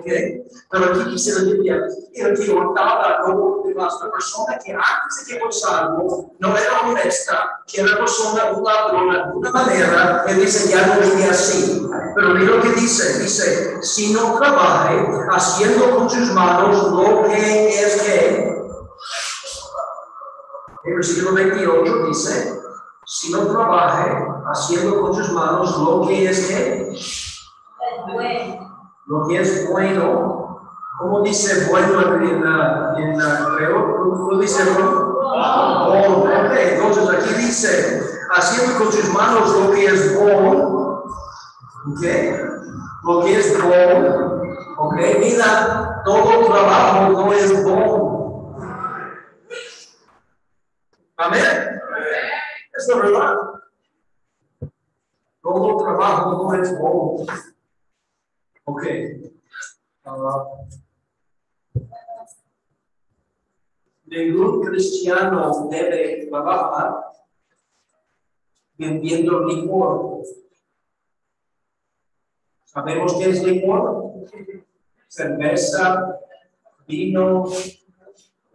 Okay. Pero aquí dice la Biblia, el que hurtaba no puede más, la persona que antes de que fue salvo no era honesta, que era persona, un ladrón, de alguna manera, él dice ya no vive así. Pero mira lo que dice, dice, si no trabaje haciendo con sus manos lo que es que. El versículo veintiocho dice, si no trabaje haciendo con sus manos lo que es que. Lo que es bueno, ¿cómo dice bueno en la en la ¿Cómo dice bueno? Oh, ok, entonces aquí dice, haciendo con sus manos lo que es bueno, ok, lo que es bueno, ok, mira, todo trabajo no es bueno. Amén, es la verdad, todo trabajo no es bueno. Ok. Uh, ningún cristiano debe trabajar vendiendo licor. ¿Sabemos qué es licor? Cerveza, vino.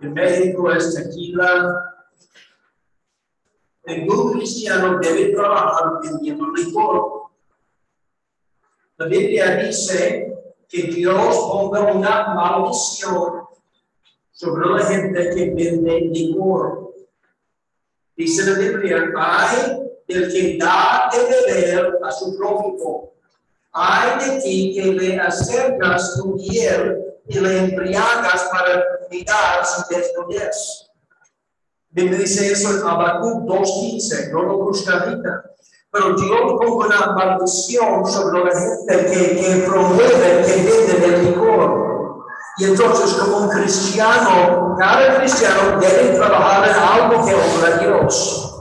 En México es tequila. Ningún cristiano debe trabajar vendiendo licor. La Biblia dice que Dios ponga una maldición sobre la gente que vende licor. Dice la Biblia, ay del que da de beber a su prójimo, ay de ti que le acercas tu hiel y le embriagas para mirar su desnudez. La Biblia dice eso en Habacuc dos quince, no lo busca ahorita. Pero Dios pongo una maldición sobre la gente que, que promueve, que vende el licor. Y entonces, como un cristiano, cada cristiano debe trabajar en algo que honra a Dios.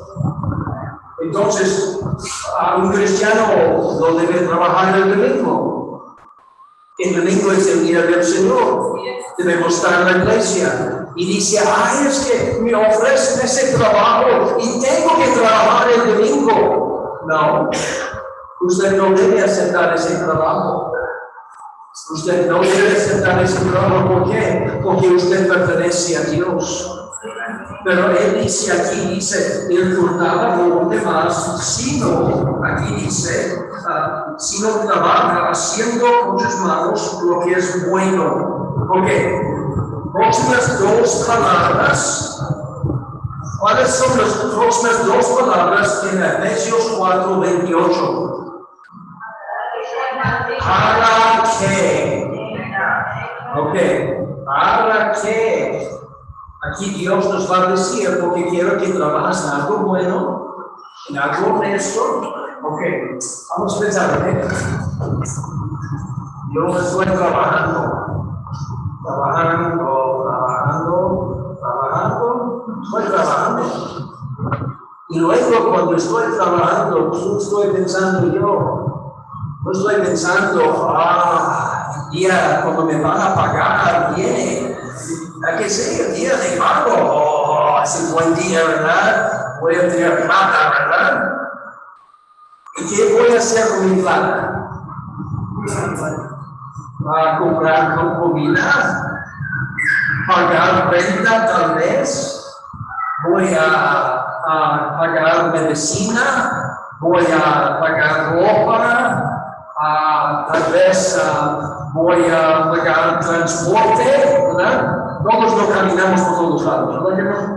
Entonces, a un cristiano no debe trabajar en el domingo. El domingo es el día del Señor. Debemos estar en la iglesia. Y dice, ay, es que me ofrecen ese trabajo y tengo que trabajar el domingo. No, usted no debe aceptar ese trabajo. Usted no debe aceptar ese trabajo. ¿Por qué? Porque usted pertenece a Dios. Pero él dice aquí, dice, el hurtaba por los demás, sino, aquí dice, uh, sino trabaja haciendo con sus manos lo que es bueno. ¿Por qué? Otras dos palabras. ¿Cuáles son las próximas dos palabras en Efesios cuatro veintiocho? ¿Para qué? Ok, ¿para qué? Aquí Dios nos va a decir, porque quiero que trabajes en algo bueno, en algo honesto. Ok, vamos a pensar, ¿eh? Yo estoy trabajando, trabajando, trabajando, trabajando. Estoy trabajando. Y luego cuando estoy trabajando, no estoy pensando yo. No estoy pensando, ah, el día cuando me van a pagar, viene. ¿A qué sé? El día de pago. Oh, es un buen día, ¿verdad? Voy a tener plata, ¿verdad? ¿Y qué voy a hacer con mi plata? ¿A comprar con comida? ¿Pagar renta tal vez? Voy a, a pagar medicina, voy a pagar ropa, a, tal vez a, voy a pagar transporte, ¿verdad? Todos no caminamos por todos lados, ¿verdad?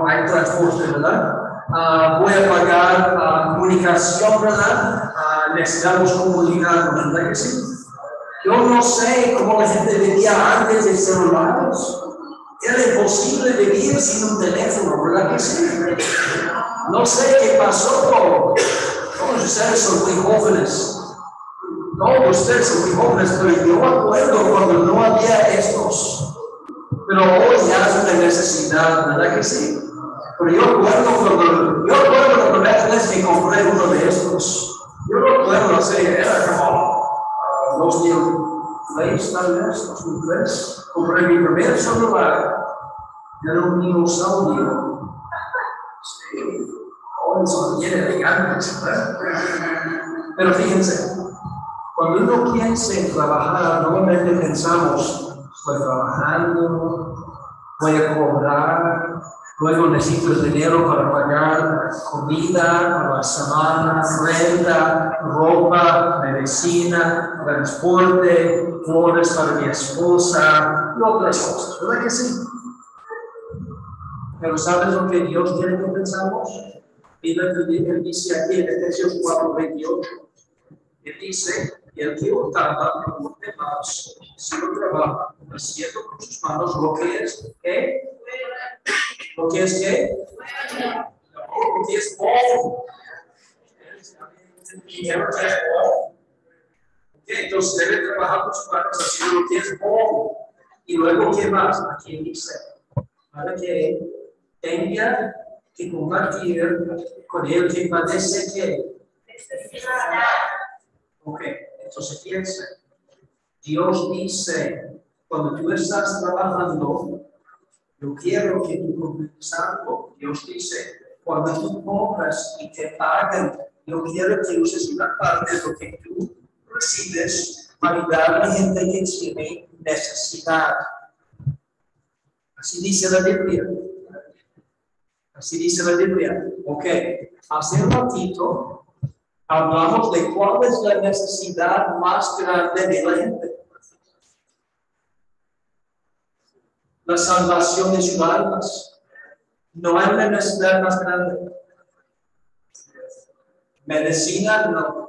No hay transporte, ¿verdad? A, voy a pagar a, comunicación, ¿verdad? A, necesitamos comunicar, ¿verdad que sí? Yo no sé cómo la gente vivía antes de celulares. Era imposible vivir sin un teléfono, ¿verdad que sí? No sé qué pasó, todos ustedes son muy jóvenes. Todos ustedes son muy jóvenes, pero yo acuerdo cuando no había estos. Pero hoy ya es una necesidad, ¿verdad que sí? Pero yo acuerdo cuando, yo acuerdo la primera vez que compré uno de estos. Yo no acuerdo, así era como dos mil tres, tal vez, dos mil tres. Compré mi primer celular. Era un dinosaurio. Sí. Oh, eso viene elegante, ¿verdad? Pero fíjense, cuando uno piensa en trabajar, normalmente pensamos, estoy trabajando, voy a cobrar, luego necesito dinero para pagar comida, para la semana, renta, ropa, medicina, transporte, flores para mi esposa, y otras cosas, ¿verdad que sí? Pero ¿sabes lo que Dios quiere que pensamos? Mira lo que Él dice aquí en Efesios cuatro veintiocho. Él dice, y el que hurtaba a los demás, si lo trabaja, haciendo con sus manos lo que es, ¿qué? ¿Lo que es qué? Lo que es pobre. Entonces debe trabajar con sus manos haciendo lo que es pobre. Y luego, ¿qué más? Aquí dice, para que tenga que compartir con el que padece que necesidad. Ok, entonces piensa. Dios dice, cuando tú estás trabajando, yo quiero que tú compres algo. Dios dice, cuando tú compras y te pagan, yo quiero que uses una parte de lo que tú recibes para ayudar a la gente que tiene necesidad. Así dice la Biblia. Así dice la Biblia. Ok, hace un ratito hablamos de cuál es la necesidad más grande de la gente. La salvación de sus almas. No hay una necesidad más grande. Medicina no.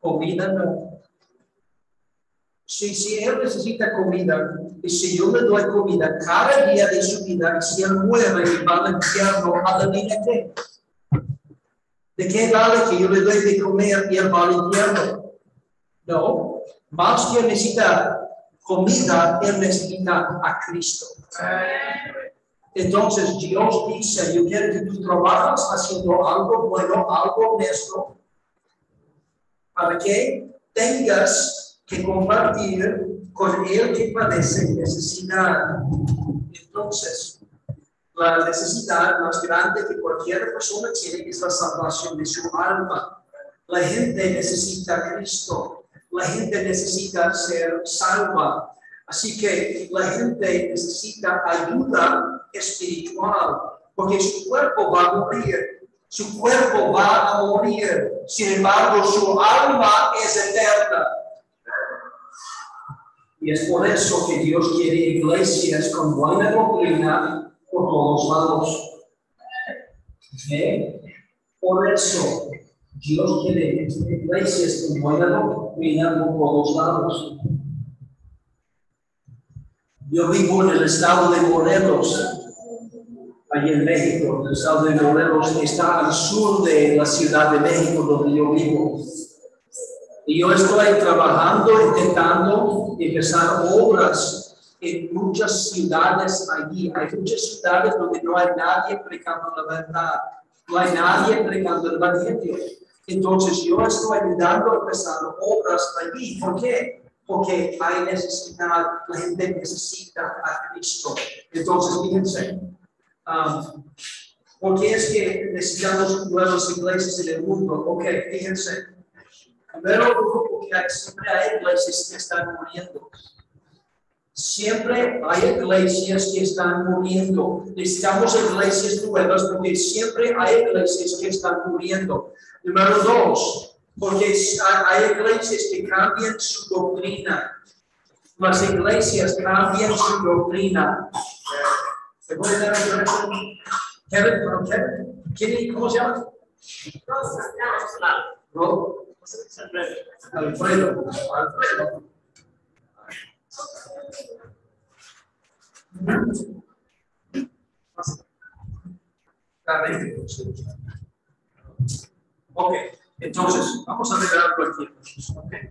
Comida no. Si, si él necesita comida, y si yo le doy comida cada día de su vida, si él muere y va al infierno, adivínate. ¿De qué vale que yo le doy de comer y él va al infierno? No, más que necesita comida, él necesita a Cristo. Entonces Dios dice, yo quiero que tú trabajas haciendo algo bueno, algo honesto, para que tengas que compartir con el que padece necesidad. Entonces, la necesidad más grande que cualquier persona tiene es la salvación de su alma. La gente necesita a Cristo. La gente necesita ser salva. Así que la gente necesita ayuda espiritual, porque su cuerpo va a morir. Su cuerpo va a morir. Sin embargo, su alma es eterna. Y es por eso que Dios quiere iglesias con buena doctrina por todos lados. ¿Eh? Por eso Dios quiere iglesias con buena doctrina por todos lados. Yo vivo en el estado de Morelos, allí en México. El estado de Morelos está al sur de la Ciudad de México, donde yo vivo. Y yo estoy trabajando, intentando empezar obras en muchas ciudades allí. Hay muchas ciudades donde no hay nadie predicando la verdad. No hay nadie predicando el evangelio. Entonces yo estoy ayudando a empezar obras allí. ¿Por qué? Porque hay necesidad. La gente necesita a Cristo. Entonces, fíjense. Um, ¿Por qué es que necesitamos nuevas iglesias en el mundo? Ok, fíjense. Primero, porque siempre hay iglesias que están muriendo. Siempre hay iglesias que están muriendo. Necesitamos iglesias nuevas porque siempre hay iglesias que están muriendo. Número dos, porque hay iglesias que cambian su doctrina. Las iglesias cambian su doctrina. ¿Se puede dar una pregunta? Kevin, Kevin, Kevin, ¿cómo se llama? Rosa. Alfredo, Alfredo. Ok, Entonces, vamos a regalar cualquier cosa. Okay.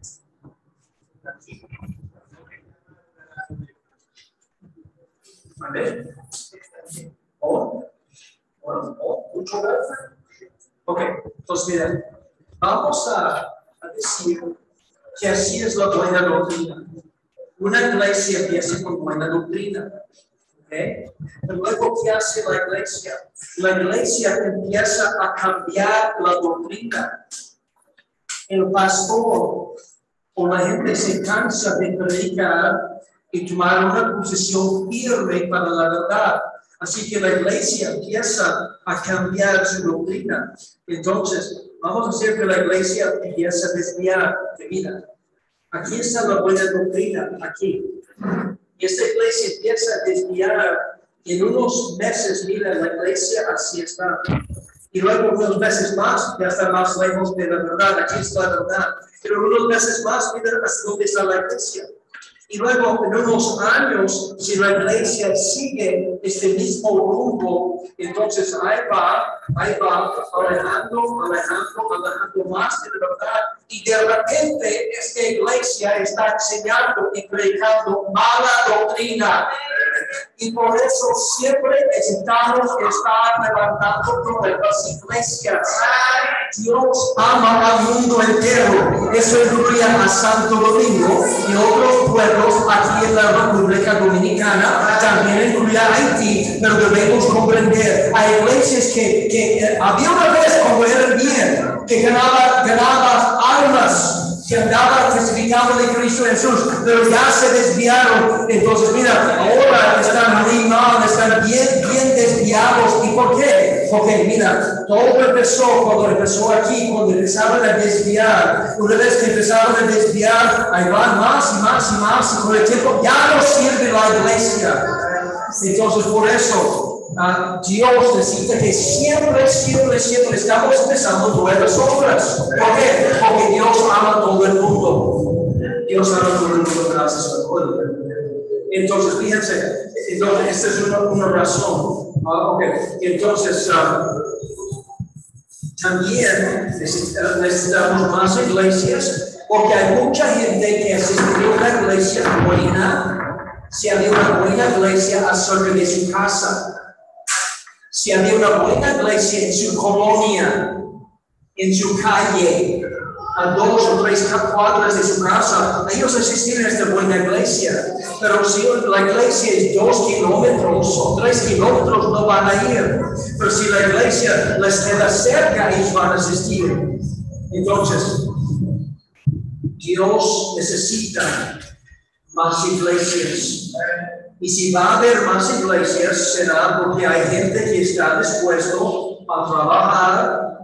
¿Vale? O, bueno, o, mucho más. Ok, entonces miren, vamos a, a decir que así es la buena doctrina. Una iglesia empieza con buena doctrina. ¿Okay? Luego, ¿qué hace la iglesia? La iglesia empieza a cambiar la doctrina. El pastor o la gente se cansa de predicar y tomar una posición firme para la verdad. Así que la iglesia empieza a cambiar su doctrina. Entonces, vamos a hacer que la iglesia empiece a desviar de vida. Aquí está la buena doctrina, aquí. Y esta iglesia empieza a desviar. En unos meses, mira, la iglesia así está. Y luego unos meses más, ya está más lejos de la verdad. Aquí está la verdad. Pero unos meses más, mira, hasta dónde está la iglesia. Y luego, en unos años, si la iglesia sigue este mismo rumbo, entonces ahí va, ahí va, alejando, alejando, alejando más de la verdad. Y de repente, esta iglesia está enseñando y predicando mala doctrina. Y por eso siempre necesitamos estar levantando nuevas iglesias. Dios ama al mundo entero. Eso incluye a Santo Domingo y otros pueblos aquí en la República Dominicana. También incluye a Haití, pero debemos comprender. Hay iglesias que, que había una vez cuando era bien, que ganaba, ganaba almas, que andaba testificando de Cristo Jesús, pero ya se desviaron. Entonces, mira, ahora están muy mal, están bien, bien desviados. ¿Y por qué? Porque, mira, todo empezó cuando empezó aquí, cuando empezaron a desviar. Una vez que empezaron a desviar, ahí van más y más y más, y con el tiempo ya no sirve la iglesia. Entonces, por eso, Uh, Dios necesita que siempre, siempre, siempre estamos empezando nuevas obras. ¿Por qué? Porque Dios ama a todo el mundo. Dios ama a todo el mundo, gracias a Dios. Entonces, fíjense, entonces, esta es una, una razón. Uh, okay. Entonces, uh, también necesitamos, necesitamos más iglesias, porque hay mucha gente que asistió a una iglesia buena, se abrió una buena iglesia acerca de su casa. Si había una buena iglesia en su colonia, en su calle, a dos o tres cuadras de su casa, ellos asistían a esta buena iglesia. Pero si la iglesia es dos kilómetros o tres kilómetros, no van a ir. Pero si la iglesia les queda cerca, ellos van a asistir. Entonces, Dios necesita más iglesias. Y si va a haber más iglesias, será porque hay gente que está dispuesto a trabajar,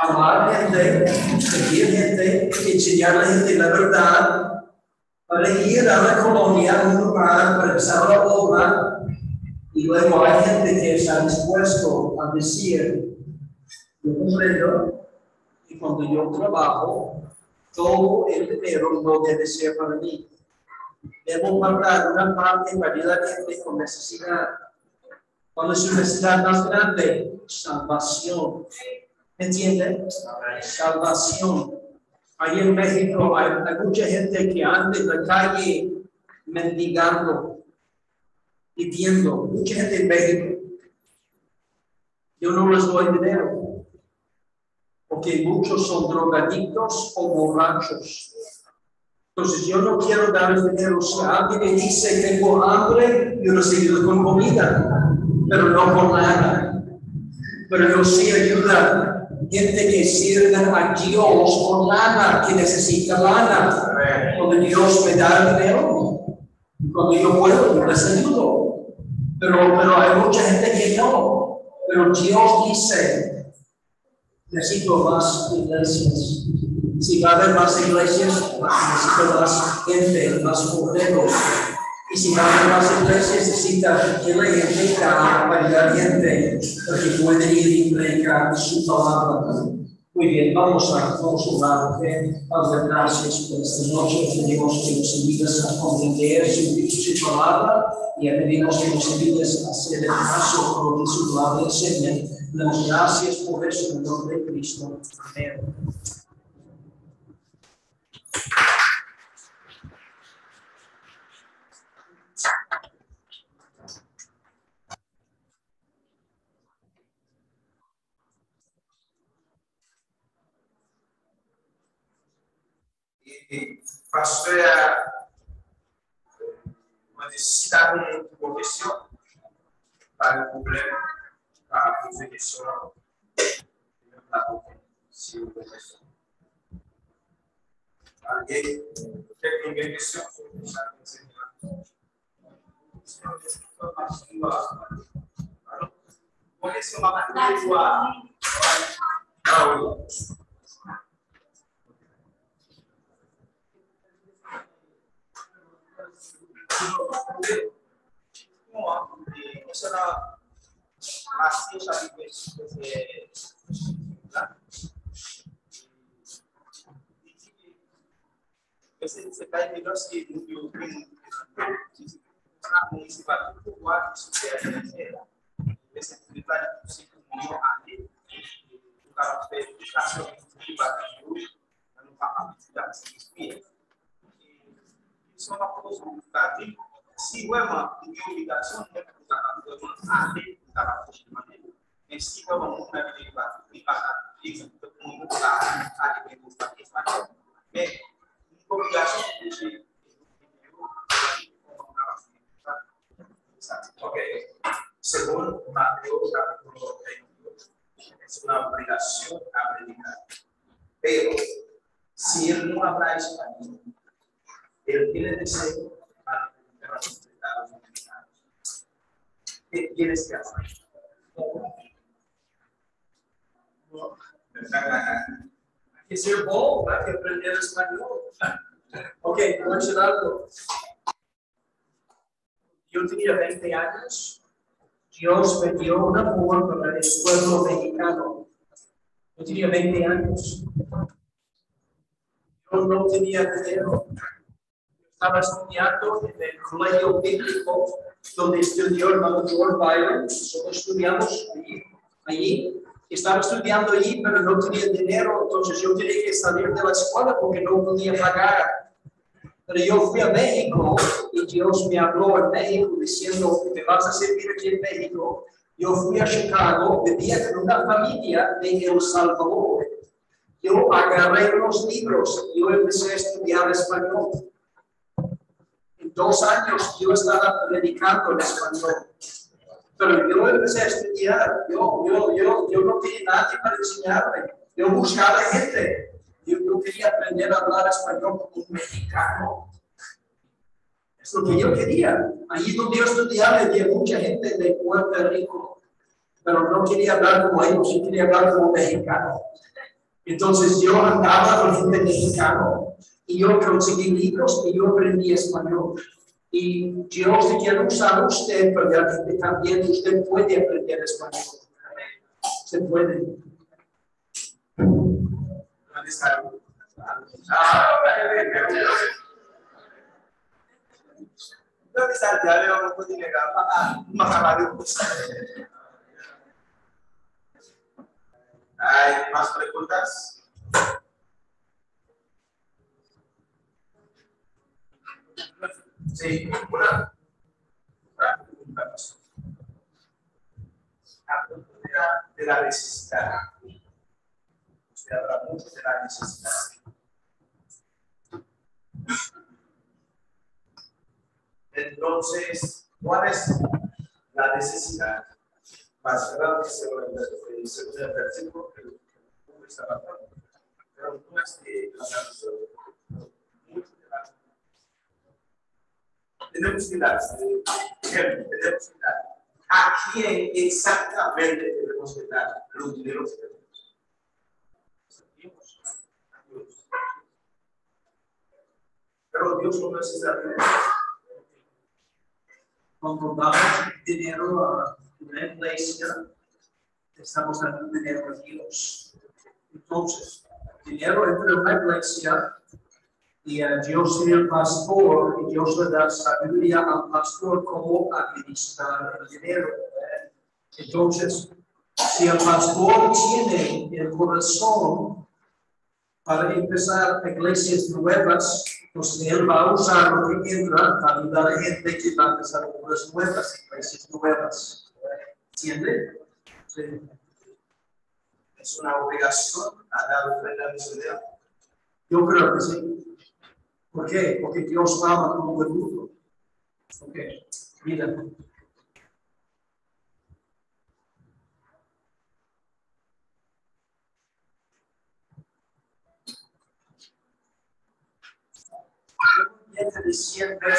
a amar gente, seguir gente, enseñar a la gente la verdad, para ir a la colonia, a un lugar, para empezar la obra. Y luego hay gente que está dispuesto a decir, yo comprendo, y cuando yo trabajo, todo el dinero no debe ser para mí. Debo guardar una parte para ayudar a la gente con necesidad. ¿Cuál es su necesidad más grande? Salvación. ¿Me entienden? Salvación. Ahí en México hay, hay mucha gente que anda en la calle mendigando, pidiendo. Mucha gente en México. Yo no les doy dinero, porque muchos son drogadictos o borrachos. Entonces, yo no quiero darles dinero. Si alguien me dice, tengo hambre, yo les ayudo con comida, pero no con nada. Pero yo sí ayuda gente que sirve a Dios con lana, que necesita lana. Cuando Dios me da el dinero, cuando yo puedo, yo les ayudo. Pero, pero hay mucha gente que no. Pero Dios dice, necesito más iglesias. Si va a haber más iglesias, necesita más gente, más obreros. Y si va a haber más iglesias, necesita que la gente haga para la gente, porque pueden ir y predicar su palabra. Muy bien, vamos a orar, ¿ok? Padre, gracias por esta noche. Pedimos que nos invites a comprender su, su palabra y pedimos que nos invites a hacer el caso por lo que su palabra enseña. Damos gracias por eso en el nombre de Cristo. Amén. E pastor é uma necessidade de confissão para o problema, para a confissão, para o confissão. Alguém tem ninguém que se ocupa de ensinar. Confissão é uma coisa. Não. Bom, eu sou na assista de pesquisas lá. Eu sei que vai melhorar se o meu primo na municipal do Guará se realizar. Eu sei que vai se comunicar ali. O cara fez educação de bairro, não para a cidade. Só uma coisa importante, se eu amo minha obrigação não é buscar a pessoa a lei buscar a pessoa de maneira, mas se eu amo não é privar privar isso todo mundo está a lei buscar isso mas minha obrigação é isso ok segundo Mateo capítulo veintidós es una obligación a predicar pero si él no habla español él tiene deseo para predicar a los Estados Unidos. ¿Qué tienes que hacer? Hay que ser bold, hay que aprender español. Ok, voy a decir algo. Yo tenía veinte años. Dios me dio una forma para el pueblo mexicano. Yo tenía veinte años. Yo no tenía dinero. Estaba estudiando en el colegio bíblico donde estudió el hermano George Byron. Nosotros estudiamos allí, allí. Estaba estudiando allí, pero no tenía dinero. Entonces yo tenía que salir de la escuela porque no podía pagar. Pero yo fui a México y Dios me habló en México diciendo, ¿me vas a servir aquí en México? Yo fui a Chicago, vivía con una familia de El Salvador. Yo agarré unos libros y yo empecé a estudiar español. Dos años yo estaba predicando en español, pero yo empecé a estudiar, yo, yo, yo, yo no tenía nadie para enseñarme, yo buscaba gente, yo, yo quería aprender a hablar español como un mexicano, es lo que yo quería, allí donde yo estudiaba había mucha gente de Puerto Rico, pero no quería hablar como ellos, yo quería hablar como mexicano, entonces yo andaba con gente mexicana. Y yo conseguí libros y yo aprendí español. Y Dios te quiere usar a usted, pero realmente también usted puede aprender español. Se puede. ¿Hay más preguntas? Sí, una pregunta a propósito de la necesidad. Usted habla mucho de la necesidad. Entonces, ¿cuál es la necesidad más grande que se puede percibir? Porque uno está hablando, pero no es que hablamos de. Tenemos que dar, tenemos que dar. ¿A quién exactamente tenemos que dar los dineros que tenemos? A Dios. Pero Dios no necesita dinero. Cuando damos dinero a una iglesia, estamos dando dinero a Dios. Entonces, dinero entre una iglesia. Y uh, Dios es el pastor, y Dios le da sabiduría al pastor cómo administrar el dinero. ¿eh? Entonces, si el pastor tiene el corazón para empezar iglesias nuevas, pues Él va a usar lo que entra para ayudar a gente que va a empezar unas nuevas iglesias nuevas. ¿Entiende? Sí. Es una obligación a dar ofrenda a Dios. Yo creo que sí. ¿Por qué? Porque Dios ama como un grupo. Ok, mira. Billete de cien pesos.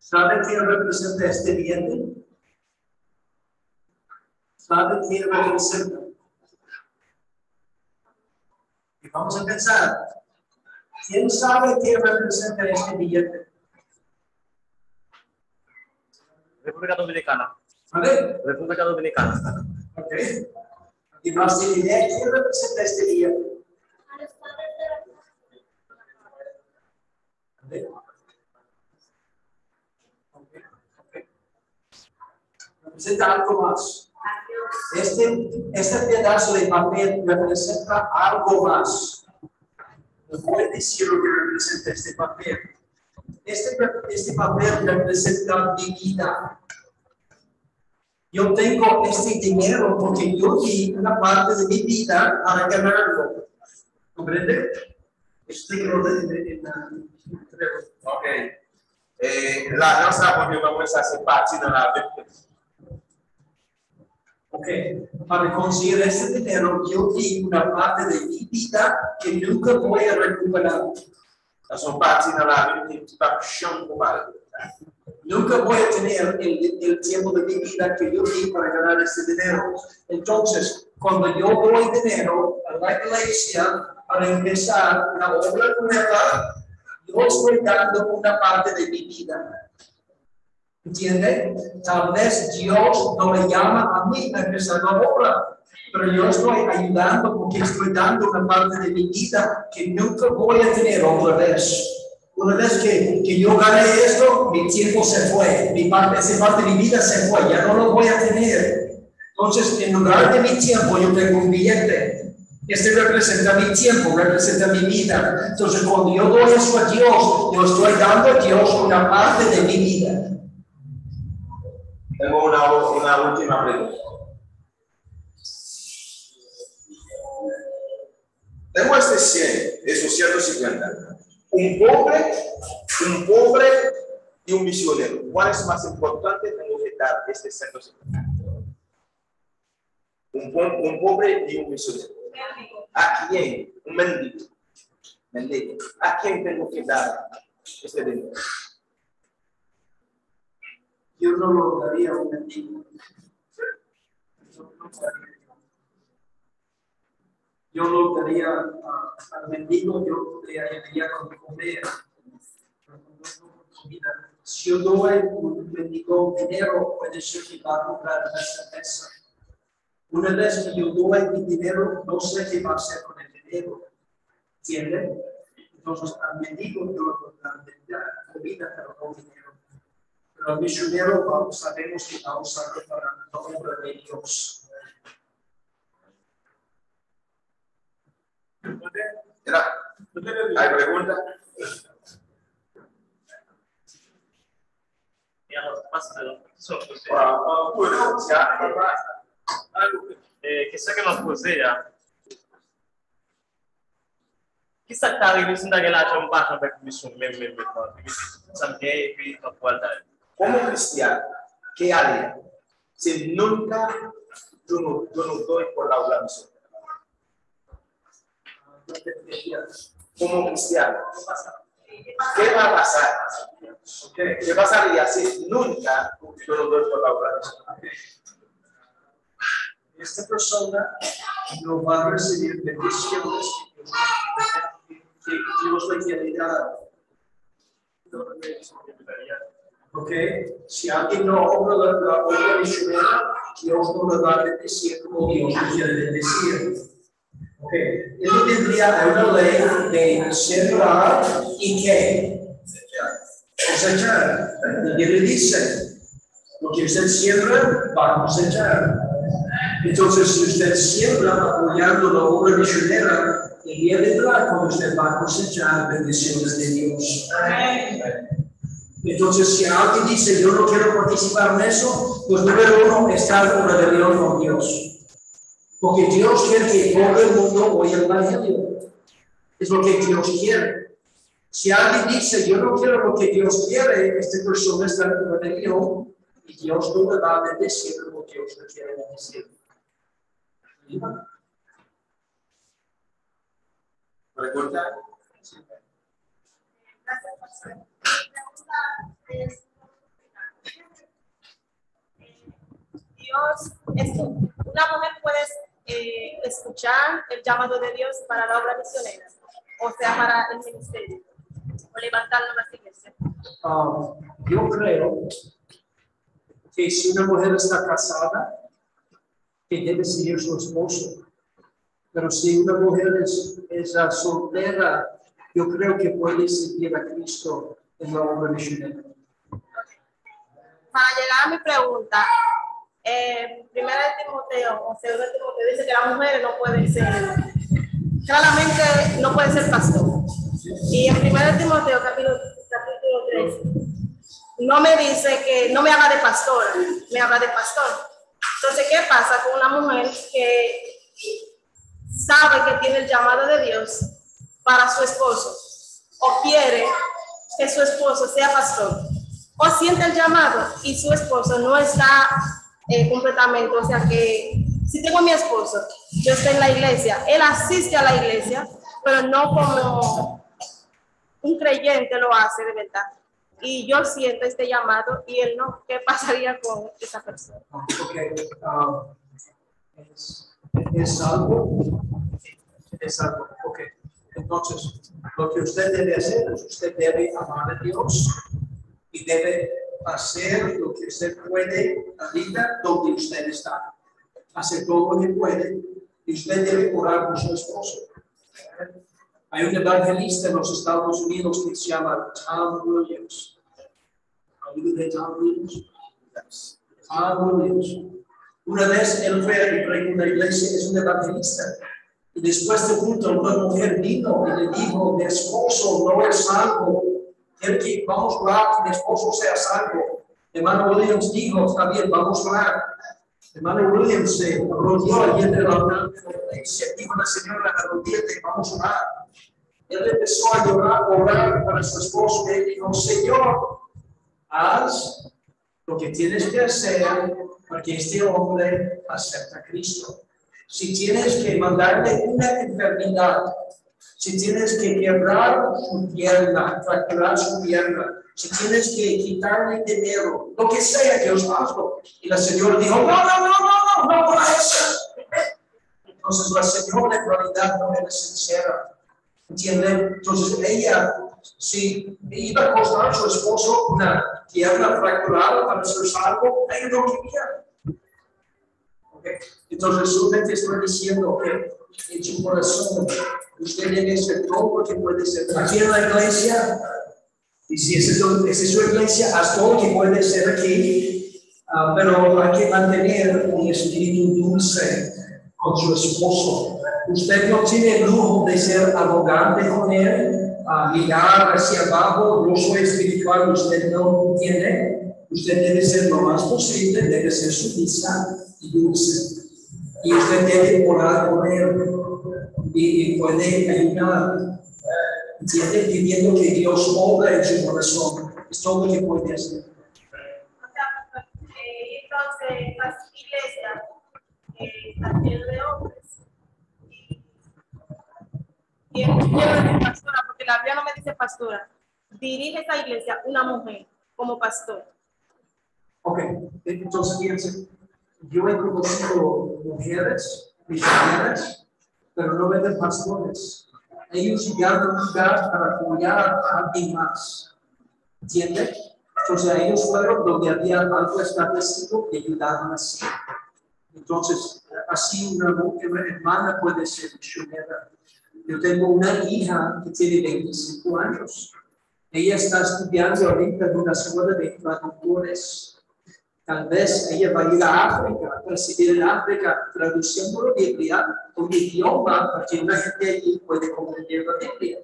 ¿Sabe qué representa este billete? ¿Sabe qué representa? Y vamos a pensar. ¿Quién sabe qué representa este billete? República Dominicana. ¿Vale? República Dominicana. Ok. Y no tiene idea qué representa este billete. Okay. Okay. Okay. Representa algo más. Este, este pedazo de papel representa algo más. Les voy a decir lo que representa este papel. Este, este papel representa mi vida. Yo tengo este dinero porque yo di una parte de mi vida para ganarlo. ¿Comprende? Estoy en la... Ok. Eh, la danza porque vamos a hacer parte de la víctima. Ok. Para conseguir ese dinero, yo di una parte de mi vida que nunca voy a recuperar. Son parte de la victimización humana. Nunca voy a tener el, el tiempo de mi vida que yo di para ganar este dinero. Entonces, cuando yo doy dinero a la iglesia para empezar una obra nueva, yo estoy dando una parte de mi vida. ¿Entiende? Tal vez Dios no me llama a mí a empezar una obra, pero yo estoy ayudando porque estoy dando una parte de mi vida que nunca voy a tener otra vez. Una vez que, que yo gané esto, mi tiempo se fue, mi parte, esa parte de mi vida se fue, ya no lo voy a tener. Entonces, en lugar de mi tiempo, yo tengo un billete. Este representa mi tiempo, representa mi vida. Entonces, cuando yo doy eso a Dios, yo estoy dando a Dios una parte de mi vida. Tengo una, una última pregunta. Tengo este cien, esos ciento cincuenta. Un pobre, un pobre y un misionero. ¿Cuál es más importante? Tengo que dar este ciento cincuenta. Un, po un pobre y un misionero. ¿A quién? Un mendigo. Mendigo. ¿A quién tengo que dar este dinero? Yo no lo daría a un mendigo. Yo no lo daría. Yo lo daría al mendigo, yo le ayudaría con comer. Si yo doy un mendigo dinero, puede ser que va a comprar nuestra mesa. Una vez que yo doy mi dinero, no sé qué va a hacer con el dinero. ¿Entienden? Entonces, al mendigo yo lo voy a dar comida, pero no dinero. Pero al misionero sabemos que va a usarlo para la obra de Dios. ¿Hay preguntas? Que sea que nos posea. ¿Qué se está diciendo que la chamba de comisión me me me también y todo cual tal? Como cristiano, ¿qué haría si nunca yo no yo no doy por la obra misionera? Como cristiano, ¿qué va a pasar? ¿Qué pasaría si nunca yo lo doy por la obra? Esta persona no va a recibir bendiciones que Dios le quiere dar. Ok, si alguien no obra la obra misionera, Dios no le va a bendecir como Dios le quiere bendecir. Okay. Él tendría una ley de sembrar y que cosechar. La Biblia dice: lo que usted siembra va a cosechar. Entonces, si usted siembra apoyando la obra misionera, el día de entrar, cuando usted va a cosechar bendiciones de Dios. Amén. Entonces, si alguien dice, yo no quiero participar en eso, pues número uno, está en una rebelión con Dios. Porque Dios quiere que todo el mundo oiga el Evangelio. Es lo que Dios quiere. Si alguien dice, yo no quiero lo que Dios quiere, esta persona está en una rebelión y Dios no le va a bendecir como Dios le quiere bendecir. ¿Para cortar? Sí. Gracias, pastor. Es, Dios, es, una mujer puede eh, escuchar el llamado de Dios para la obra misionera, o sea, para el ministerio, o levantar la iglesia. Uh, yo creo que si una mujer está casada, que debe seguir su esposo, pero si una mujer es, es soltera, yo creo que puede seguir a Cristo en la obra misionera. Para llegar a mi pregunta, eh, primera de Timoteo, o segundo de Timoteo, dice que las mujeres no pueden ser, claramente no pueden ser pastor. Y en primera de Timoteo, capítulo, capítulo tres, no me dice que, no me habla de pastor, me habla de pastor. Entonces, ¿qué pasa con una mujer que sabe que tiene el llamado de Dios para su esposo, o quiere que su esposo sea pastor, o siente el llamado y su esposo no está eh, completamente, o sea que si tengo a mi esposo, yo estoy en la iglesia, él asiste a la iglesia, pero no como un creyente lo hace de verdad, y yo siento este llamado y él no, ¿qué pasaría con esa persona? Okay. Um, es, es algo, es algo, ok. Entonces, lo que usted debe hacer es usted debe amar a Dios y debe hacer lo que usted puede ahorita donde usted está. Hacer todo lo que puede y usted debe orar por su esposo. Hay un evangelista en los Estados Unidos que se llama Tom Williams. ¿Alguien de Tom Williams? Tom Williams. Una vez él fue a una iglesia, es un evangelista. Y después de junto, una mujer vino y le dijo, mi esposo no es salvo, el que vamos a orar que mi esposo sea salvo. Hermano Williams dijo, está bien, vamos a orar. Hermano Williams se rodeó y entre la iglesia, dijo la señora, arrodíllate, vamos a orar. Él empezó a llorar, a orar para su esposo, y él dijo, Señor, haz lo que tienes que hacer para que este hombre acepte a Cristo. Si tienes que mandarle una enfermedad, si tienes que quebrar su pierna, fracturar su pierna, si tienes que quitarle dinero, lo que sea, Dios hazlo. Y la señora dijo, no, no, no, no, no, no para eso. Entonces la señora en realidad no era sincera, ¿entienden? Entonces ella, si iba a costar a su esposo una pierna fracturada para ser salvo, ella no quería. Entonces, solamente estoy diciendo que en su corazón usted debe hacer todo lo que puede ser. Aquí en la iglesia, y si esa es, es su iglesia, haz todo lo que puede ser aquí, uh, pero hay que mantener un espíritu dulce con su esposo. Usted no tiene el lujo de ser arrogante con él, uh, mirar hacia abajo, no soy espiritual, usted no tiene. Usted debe ser lo más posible, debe ser sumisa y dulce. Y usted debe orar con él y, y puede ayudar, ¿entiende? Pidiendo que Dios obra en su corazón. Es todo lo que puede hacer. Entonces, las iglesias están llenas de hombres. Y él quiere ser pastora, porque la Biblia no me dice pastora. Dirige esa iglesia una mujer como pastor. Ok, entonces fíjense, yo he conocido mujeres, misioneras, pero no venden pastores. Ellos llegaron a un lugar para apoyar a alguien más. ¿Entienden? Entonces ellos fueron donde había algo establecido y ayudaron así. Entonces, así una hermana puede ser misionera. Yo tengo una hija que tiene veinticinco años. Ella está estudiando ahorita en una escuela de traductores. Tal vez ella va a ir a África, a recibir en África traducción por la Biblia, con mi idioma, para que la gente allí puede comprender la Biblia.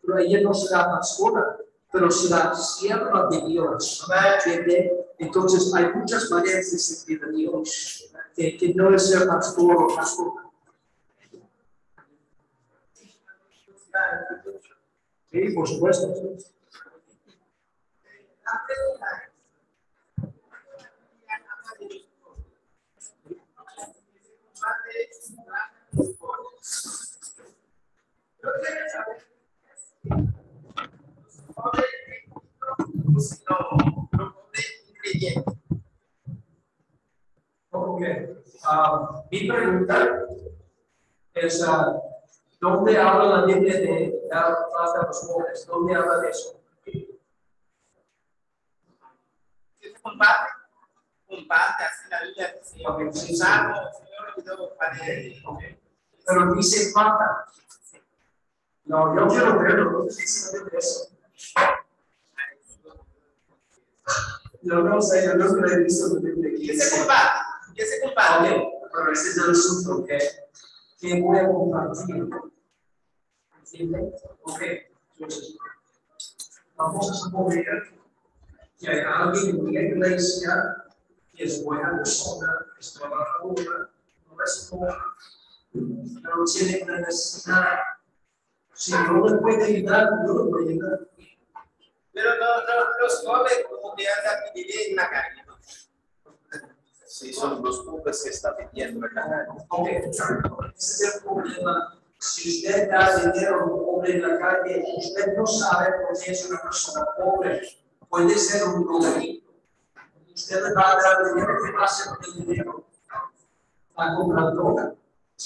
Pero ella no será pastora, pero será sierva de Dios. ¿Entiende? Entonces hay muchas maneras de servir a Dios, que, que no es ser pastor o pastora. Sí, por supuesto. Okay. Uh, mi pregunta es uh, ¿dónde habla la Biblia de dar paz a los pobres? ¿Dónde habla de eso? Combate, combate, así la Biblia dice. Okay, sí, sí. Okay. Okay. Pero dice mata. No, yo quiero verlo, precisamente eso. Yo no sé, yo no he visto la Biblia. ¿Qué se combate? ¿Qué se combate? Okay. Pero ese es el asunto que que voy a compartir. ¿Entiendes? Ok, entonces vamos a suponer que hay alguien en la iglesia que es buena persona, que es trabajadora, no es pobre, pero tiene una necesidad. Si no le puede ayudar, no le puede ayudar. Pero no, no, los pobres como que andan pidiendo en la calle. Sí, son los pobres que están pidiendo en la calle. Okay. Ese es el problema. Si usted da dinero a un pobre en la calle, usted no sabe por qué es una persona pobre. Puede ser un drogadicto. Usted le va a dar dinero, ¿qué pasa con el dinero? Va a comprar droga.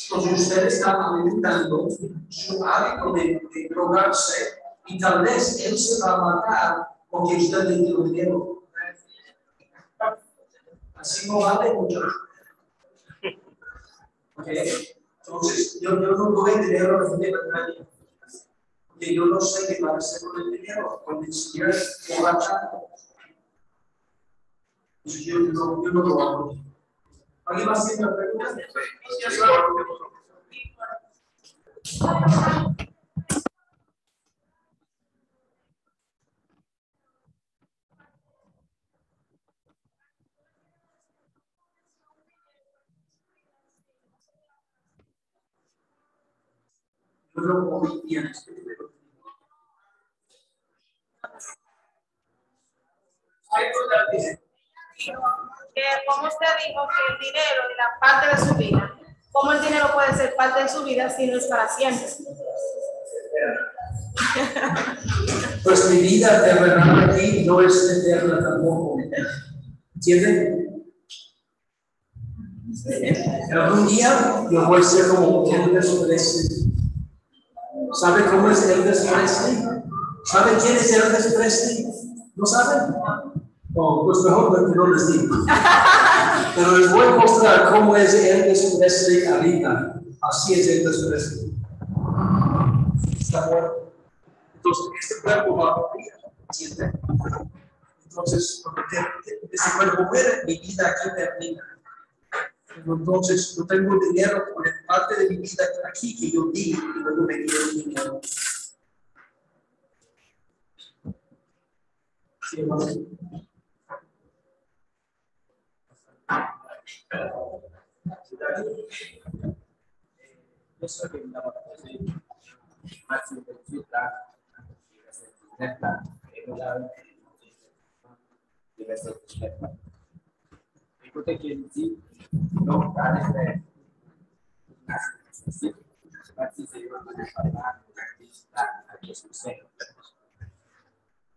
Entonces usted está alimentando su hábito de, de drogarse y tal vez él se va a matar porque usted le dio dinero. Así no vale mucho. ¿Okay? Entonces yo, yo no doy dinero a nadie. Que yo no sé qué va a hacer con el dinero, con el Señor borrachado. Entonces yo no lo hago. ¿Alguien más tiene una pregunta? Yo lo comí bien este video. Como usted dijo que el dinero es la parte de su vida, ¿cómo el dinero puede ser parte de su vida si no es para siempre? Pues mi vida de verdad aquí no es eterna tampoco. ¿Entienden? Algún día yo voy a ser como Elvis Presley. ¿Sabe cómo es Elvis Presley? ¿Sabe quién es Elvis Presley? ¿No saben? Oh, pues mejor que no les digo. Pero les voy a mostrar cómo es Elvis Presley ahorita. Así es Elvis Presley. ¿Está bueno? Entonces, este cuerpo va a morir. ¿Entiendes? Entonces, ese cuerpo muere, mi vida aquí termina. Entonces, yo tengo dinero por parte de mi vida aquí que yo di y luego me dio el dinero. ¿Sí, hermano?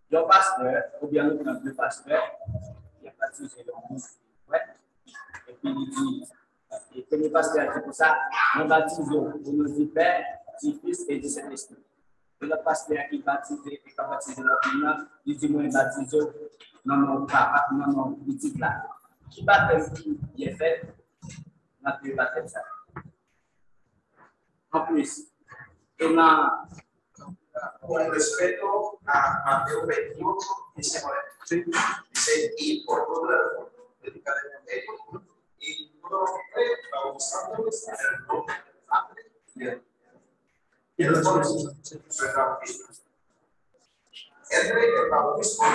Yo pastor, obviamente pastor, y a partir de et puis il dit, et que le pasteur dit pour ça, on baptise au nom du Père, du Fils et du Saint-Esprit. Et le pasteur qui baptise et qui baptise l'opinion, il dit, moi je baptise au nom du Papa, non, non, il dit là. Qui baptise qui est fait, on ne peut pas faire ça. En plus, on a con respecto a Mateo veintiocho, dice, dice, y por toda la forma, dedicar el bautismo, el bautismo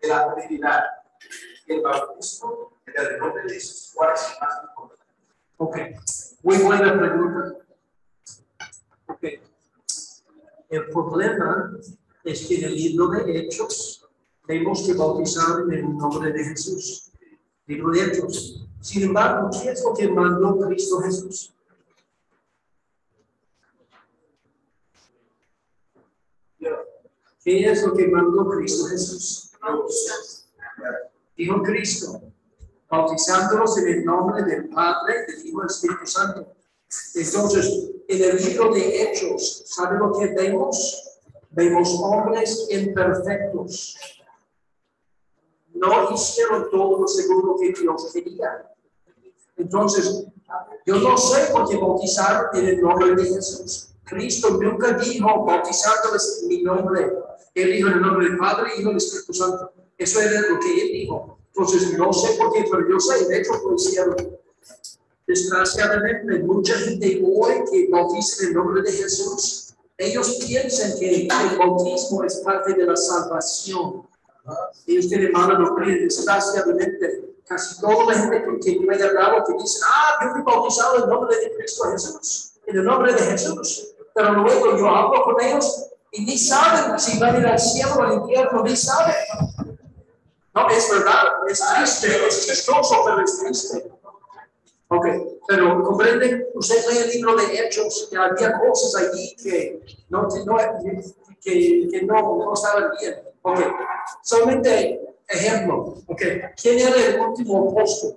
de la Trinidad y el bautismo del nombre de Jesús. ¿Cuál es más importante? Ok, muy buena pregunta. Ok, el problema es que en el libro de Hechos vemos que bautizaron en el nombre de Jesús. Libro de Hechos. Sin embargo, ¿qué es lo que mandó Cristo Jesús? ¿Qué es lo que mandó Cristo Jesús? Dijo Cristo, bautizándolos en el nombre del Padre, del Hijo y del Espíritu Santo. Entonces, en el libro de Hechos, ¿saben lo que vemos? Vemos hombres imperfectos. No hicieron todo lo seguro que Dios quería. Entonces, yo no sé por qué bautizaron en el nombre de Jesús. Cristo nunca dijo bautizándoles en mi nombre. Él dijo en el nombre del Padre, Hijo y del Espíritu Santo. Eso era lo que él dijo. Entonces, no sé por qué, pero yo sé, de hecho, lo hicieron. Desgraciadamente, mucha gente hoy que bautiza en el nombre de Jesús, ellos piensan que el bautismo es parte de la salvación. Ellos tienen mala doctrina, desgraciadamente. Casi toda la gente que me haya hablado que dice, ah, yo fui bautizado en el nombre de Cristo Jesús, en el nombre de Jesús. Pero luego yo hablo con ellos y ni saben si van a ir al cielo o al infierno, ni saben. No, es verdad, es triste, es chistoso, pero es triste. Ok, pero comprende, usted lee el libro de Hechos, que había cosas allí que no, que no, que, que no, no estaban bien. Ok, solamente ejemplo. Ok, ¿quién era el último apóstol?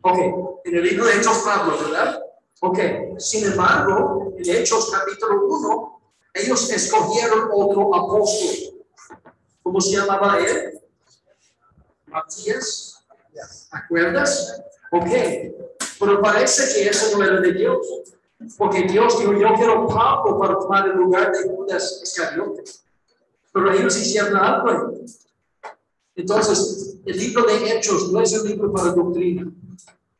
Ok, en el libro de Hechos, Pablo, ¿verdad? Ok, sin embargo, en Hechos capítulo uno, ellos escogieron otro apóstol. ¿Cómo se llamaba él? Matías. ¿Acuerdas? Ok, pero parece que eso no era de Dios, porque Dios dijo, yo quiero Pablo para tomar el lugar de Judas Iscariote, pero ellos hicieron algo. Entonces, el libro de Hechos no es un libro para doctrina.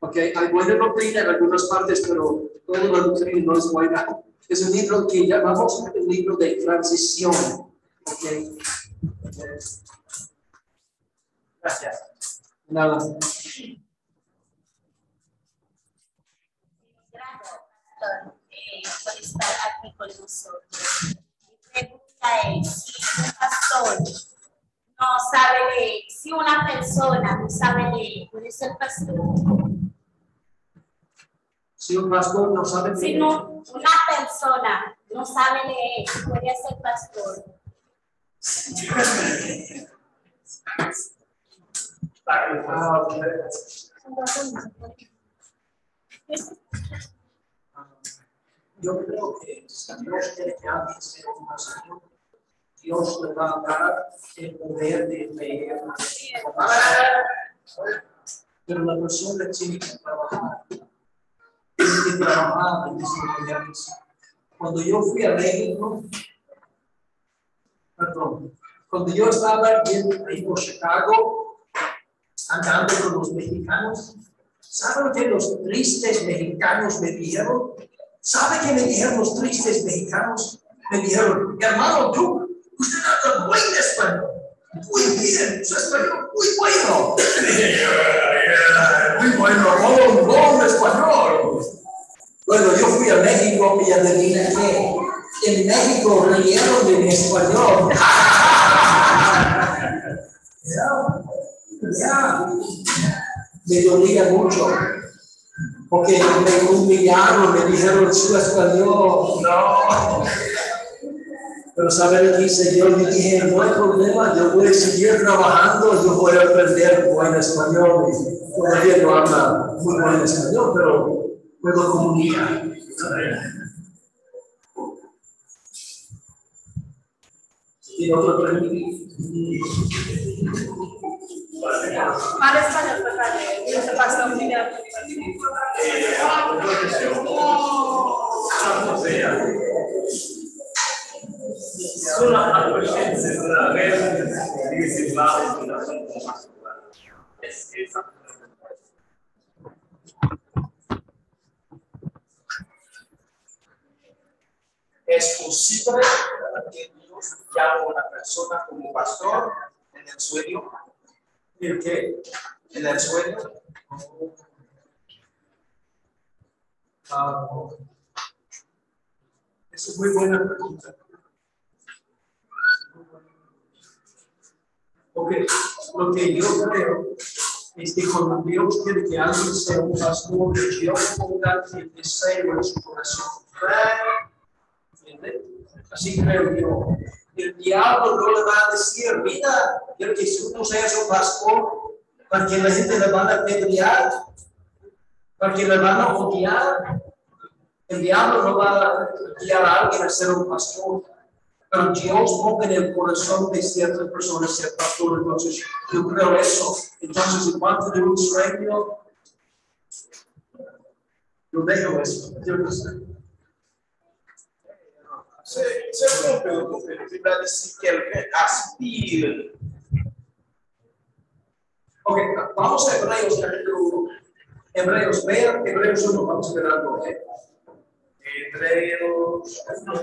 Ok, hay buena doctrina en algunas partes, pero toda la doctrina no es buena. Es un libro que llamamos el libro de transición. Ok, gracias. Nada. Gracias, doctor, eh, por estar aquí con nosotros. Mi pregunta es, si un pastor no sabe leer, si una persona no sabe leer, ¿puede ser pastor? Si un pastor no sabe leer. Si no, una persona no sabe leer, ¿puede ser pastor? Yo creo que si Dios quiere que alguien sea un pastor, Dios le va a dar el poder de leer. Pero la persona tiene que trabajar, tiene que trabajar en desarrollarse. Cuando yo fui a México, perdón, cuando yo estaba en Chicago, andando con los mexicanos, ¿saben que los tristes mexicanos me dijeron? ¿Saben qué me dijeron los tristes mexicanos? Me dijeron, hermano, tú, usted habla muy bien español, muy bien, su español muy bueno, muy bueno, todo un buen español. Bueno, yo fui a México y adivina que en México rieron de mi español. Yeah. Ya, me dolía mucho porque me humillaron, me dijeron su español, no. Pero saben, dice yo, le dije, no hay problema, yo voy a seguir trabajando, yo voy a aprender buen español. Todavía no habla muy buen español, pero puedo comunicar. Y otro aprendí. Para español, es posible que Dios llame a una persona como pastor en el sueño. ¿Por qué? En el sueño. Uh, Esa es muy buena pregunta. Ok, lo que yo creo es que cuando Dios quiere que alguien sea un pastor, Dios tiene que ser en su corazón. ¿Entiendes? Así creo yo. El diablo no le va a decir, mira, quiero que tú no seas un pastor, porque la gente le van a pedrear, porque le van a odiar. El diablo no va a guiar a alguien a ser un pastor. Pero Dios ponga en el corazón de ciertas personas ser pastor. Entonces, yo creo eso. Entonces, en cuanto de un sueño, yo dejo eso. Yo no sé. Sí, sí, pero si va a decir que alguien aspira. Ok, vamos a Hebreos capítulo uno. Hebreos, vean Hebreos uno, vamos a ver algo. Hebreos uno.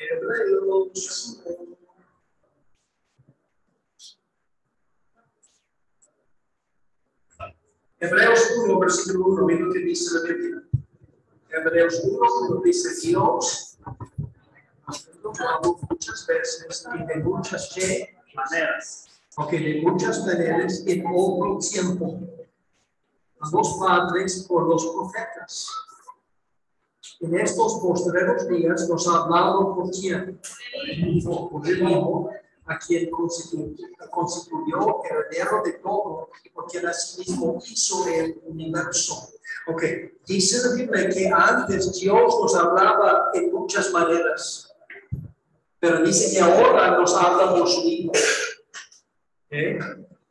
Hebreos. Hebreos uno, versículo uno, mira lo que dice la Biblia. Hebreos uno dice: Dios, lo hago muchas veces y de muchas ¿qué? maneras, porque de muchas maneras en otro tiempo, a los padres por los profetas. En estos postreros días nos ha hablado por quién, por el mismo, a quien constituyó heredero de todo, porque él asimismo hizo el universo. Ok, dice la Biblia que antes Dios nos hablaba en muchas maneras, pero dice que ahora nos habla por su Hijo. ¿Eh?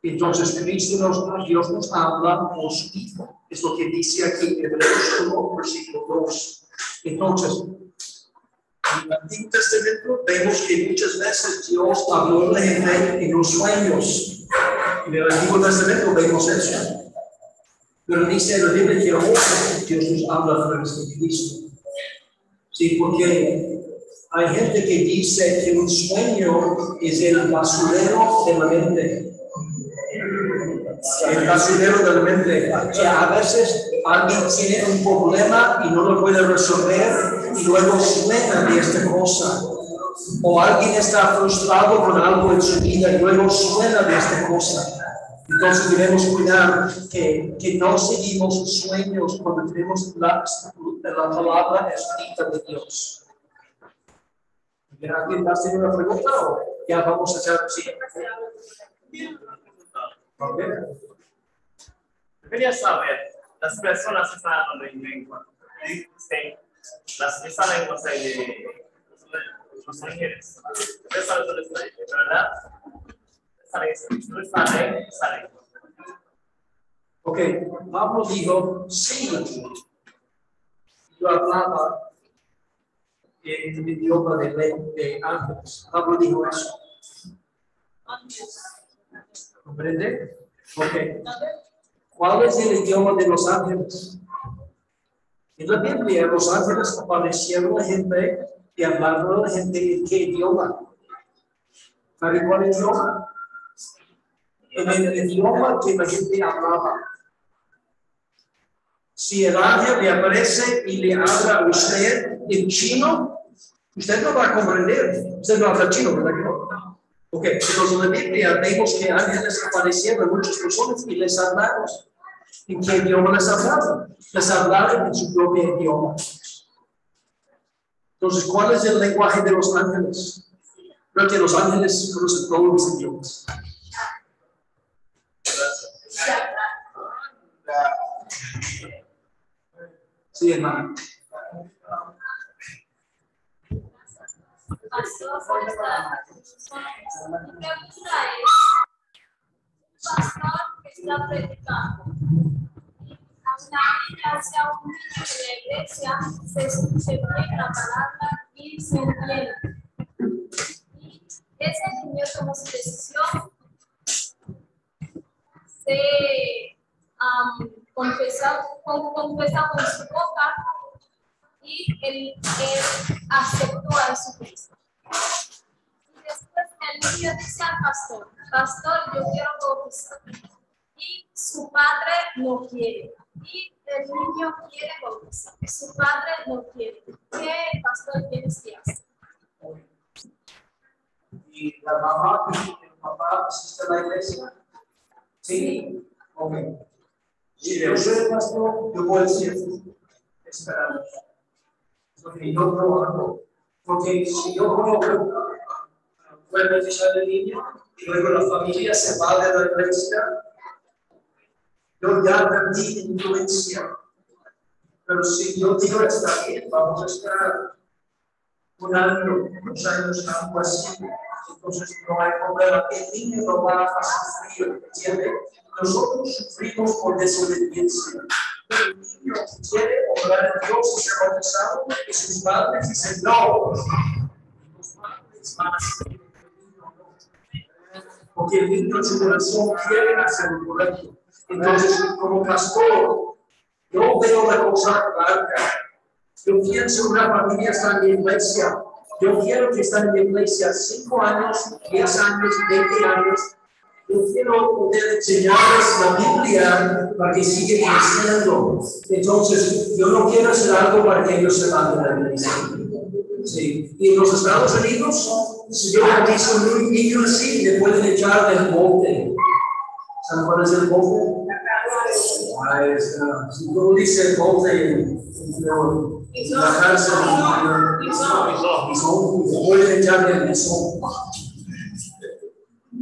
Entonces, Cristo nos, Dios nos habla por su Hijo. Es lo que dice aquí, Hebreos uno, versículo dos. Entonces, en el Antiguo Testamento vemos que muchas veces Dios habló a la gente en los sueños. En el Antiguo Testamento vemos eso. Pero dice la Biblia que ahora Dios nos habla a través de Cristo. Sí, porque hay gente que dice que un sueño es el basurero de la mente. El basurero de la mente. Que a veces alguien tiene un problema y no lo puede resolver y luego sueña de esta cosa. O alguien está frustrado con algo en su vida y luego sueña de esta cosa. Entonces debemos cuidar que, que no seguimos sueños cuando tenemos la, la palabra escrita de Dios. ¿Alguien más tiene una pregunta o ya vamos a echar? Sí. Okay. Quería saber, las personas están hablando en lengua. Las están lenguas de los ángeles. ¿Verdad? Ok, Pablo dijo, sí, yo hablaba en el idioma de, de ángeles. Pablo dijo eso. ¿Comprende? Ok. ¿Cuál es el idioma de los ángeles? En la Biblia, los ángeles aparecieron a gente y hablaron a la gente en qué idioma. ¿Sabe cuál es el idioma? En el idioma que la gente hablaba. Si el ángel le aparece y le habla a usted en chino, usted no va a comprender. Usted no habla chino, ¿verdad que no? Ok, entonces en la Biblia vemos que ángeles aparecieron a muchas personas y les hablaron. ¿En qué idioma les hablaron? Les hablaron en su propio idioma. Entonces, ¿cuál es el lenguaje de los ángeles? Creo que los ángeles conocen todos los idiomas. Sí, hermano. Mi pregunta es: un pastor que está predicando y a una niña, o sea, un niño de la iglesia, se, se pone la palabra y se entiende. Y ese niño toma su decisión de um, confesar, con, confesar con su boca. y él, él aceptó a Jesucristo. Y después el niño dice al pastor, pastor, yo quiero bautizar. Y su padre no quiere. Y el niño quiere bautizar. Su padre no quiere. ¿Qué pastor tienes que hacer? ¿Y la mamá y el papá asisten a la iglesia? Sí. Ok. Y de usted, pastor, yo puedo decir, esperamos. Porque yo no hago. Porque si yo no puedo bautizar al niño y luego la familia se va de la iglesia, yo ya perdí influencia. Pero si yo digo está bien, vamos a estar un año, dos años, algo así. Entonces no hay problema. El niño no va a sufrir, ¿entiendes? Nosotros sufrimos por desobediencia. El niño quiere orar a Dios y ser bautizado, y sus padres dicen no. Los padres van a hacer el niño no. Porque el niño en su corazón quiere hacer lo correcto. Entonces, como pastor, yo veo la cosa larga. Yo pienso que una familia está en mi iglesia. Yo quiero que estén en mi iglesia cinco años, diez años, veinte años. Yo quiero poder enseñarles la Biblia para que sigan creciendo. Entonces, yo no quiero hacer algo para que ellos se van de la iglesia. Sí. Y en los Estados Unidos, si yo bautizo un niño así, me pueden echar del bote. ¿Saben cuál es el bote? Ahí está. Si tú dices bote, la cárcel, pueden echarle el mesón.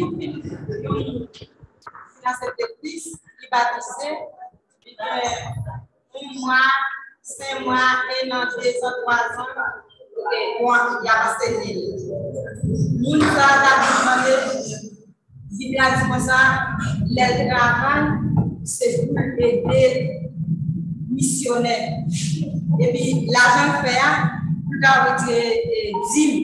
on fait dans cette église, il bâtissait, il un mois, cinq mois, un an, deux ans, trois ans, et moi, il y a passé nous nous avons demandé. Si pratiquement ça, le travail, c'est pour aider missionnaires. Et puis, l'argent fait, pour avoir des dîmes.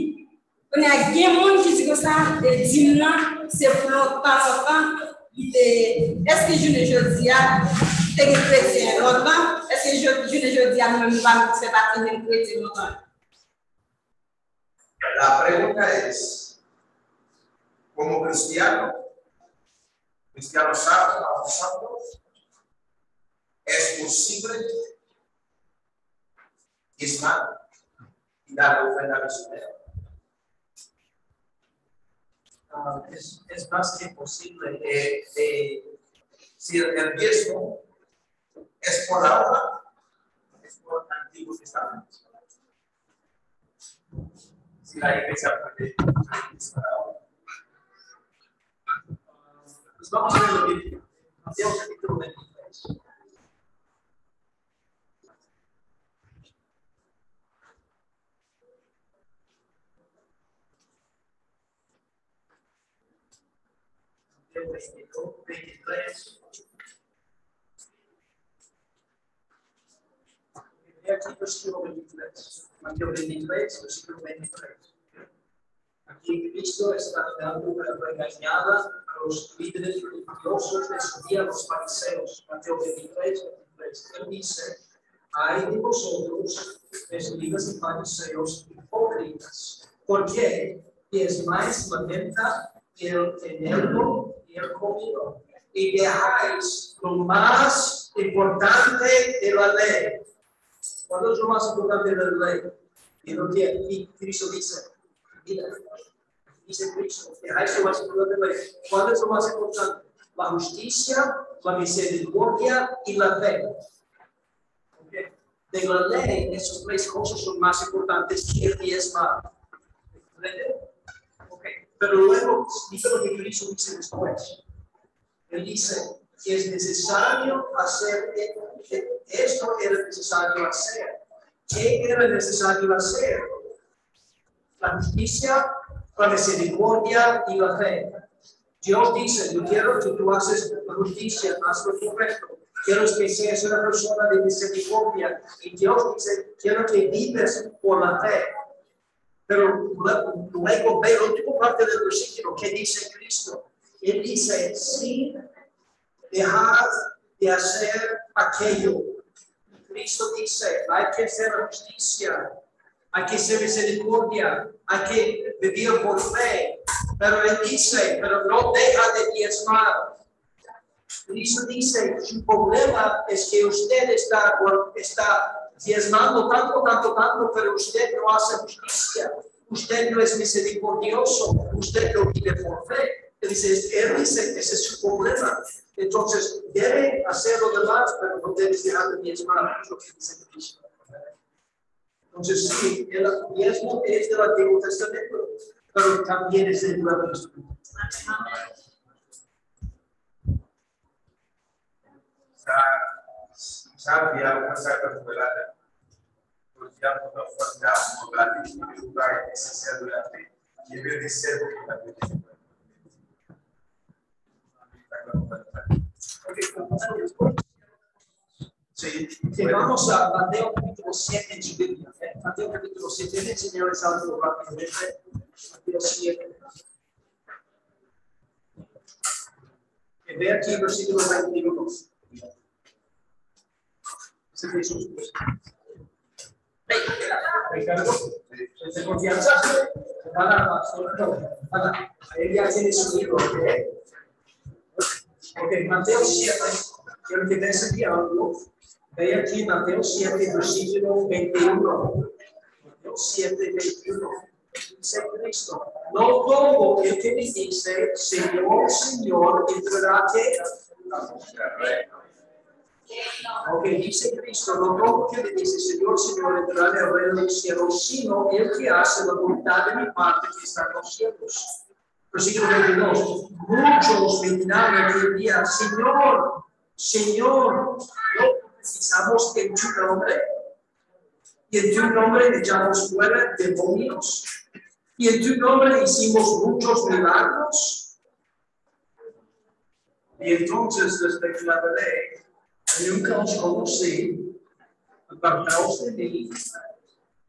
On a des gens qui disent que ça, les dîmes là, c'est pour longtemps, longtemps. Est-ce que je ne je dis à tes chrétiens longtemps? Est-ce que je ne je dis à moi-même, je ne fais pas tes chrétiens longtemps? La pregunta es. Como cristiano, cristiano santo, santos, es posible diezmar y dar la ofrenda misionera. Uh, es, es más que posible. De, de, si el diezmo es por ahora, es por el Antiguo Testamento. Si la iglesia puede diezmar ahora. Pues vamos a ver lo que Mateo capítulo veintitrés. Mateo veintitrés. Aquí versículo veintitrés. Mateo veintitrés, versículo veintitrés. Aquí Cristo está dando una regañada a los líderes religiosos de su día, los fariseos. Mateo veintitrés, veintitrés. Él dice: hay de vosotros, escribas y fariseos hipócritas, porque diezmáis la venta y el dinero y el comido, y dejáis lo más importante de la ley. ¿Cuál es lo más importante de la ley? Y lo que aquí Cristo dice. Mira, dice Cristo, dejáis lo más importante de la ley. ¿Cuál es lo más importante? La justicia, la misericordia y la fe. Okay. De la ley, esas tres cosas son más importantes que el diezmo. Okay. Pero luego, dice lo que Cristo dice después. Él dice que es necesario hacer esto, esto era necesario hacer. ¿Qué era necesario hacer? La justicia, la misericordia y la fe. Dios dice, yo quiero que tú haces justicia, haz lo correcto. Quiero que seas una persona de misericordia. Y Dios dice, quiero que vives por la fe. Pero luego, luego veo tu parte del versículo que dice Cristo. Él dice, sí, dejad de hacer aquello. Cristo dice, hay que hacer justicia, hay que hacer misericordia, hay que vivir por fe. Pero Él dice, pero no deja de diezmar. Cristo dice, su problema es que usted está, está diezmando tanto, tanto, tanto, pero usted no hace justicia, usted no es misericordioso, usted no vive por fe. Él dice, él dice, ese es su problema. Entonces, debe hacer lo demás, pero no debe dejar de diezmar, es lo que dice Cristo. Entonces, sí, el diezmo es del Antiguo Testamento, pero también es del Nuevo Testamento. Sabia uma certa novelada, porque há uma forma de mudar de lugar e se ser durante e obedecer o que está pedindo. Sim, vamos a Mateo capítulo siete de Bíblia. Mateo capítulo siete, ele ensinou esse algo rapidamente. Mateo siete. E vê aqui o versículo veintiuno. De confianza, ahí ya tiene su libro. Ok, Mateo siete, quiero que veas aquí algo. Ve aquí Mateo siete, versículo veintiuno. Mateo siete, veintiuno. Dice Cristo: no todo el que me dice Señor, Señor, entrará que Ok, dice Cristo, no todo que le dice Señor, Señor, entrará en el reino del cielo, sino el que hace la voluntad de mi Padre que está en los cielos. Versículo veintidós. Muchos me dirán aquel día, Señor, Señor, no precisamos que en tu nombre, y en tu nombre echamos fuera demonios, y en tu nombre hicimos muchos milagros. Y entonces les declararé, nunca os conocí, apartaos de mí,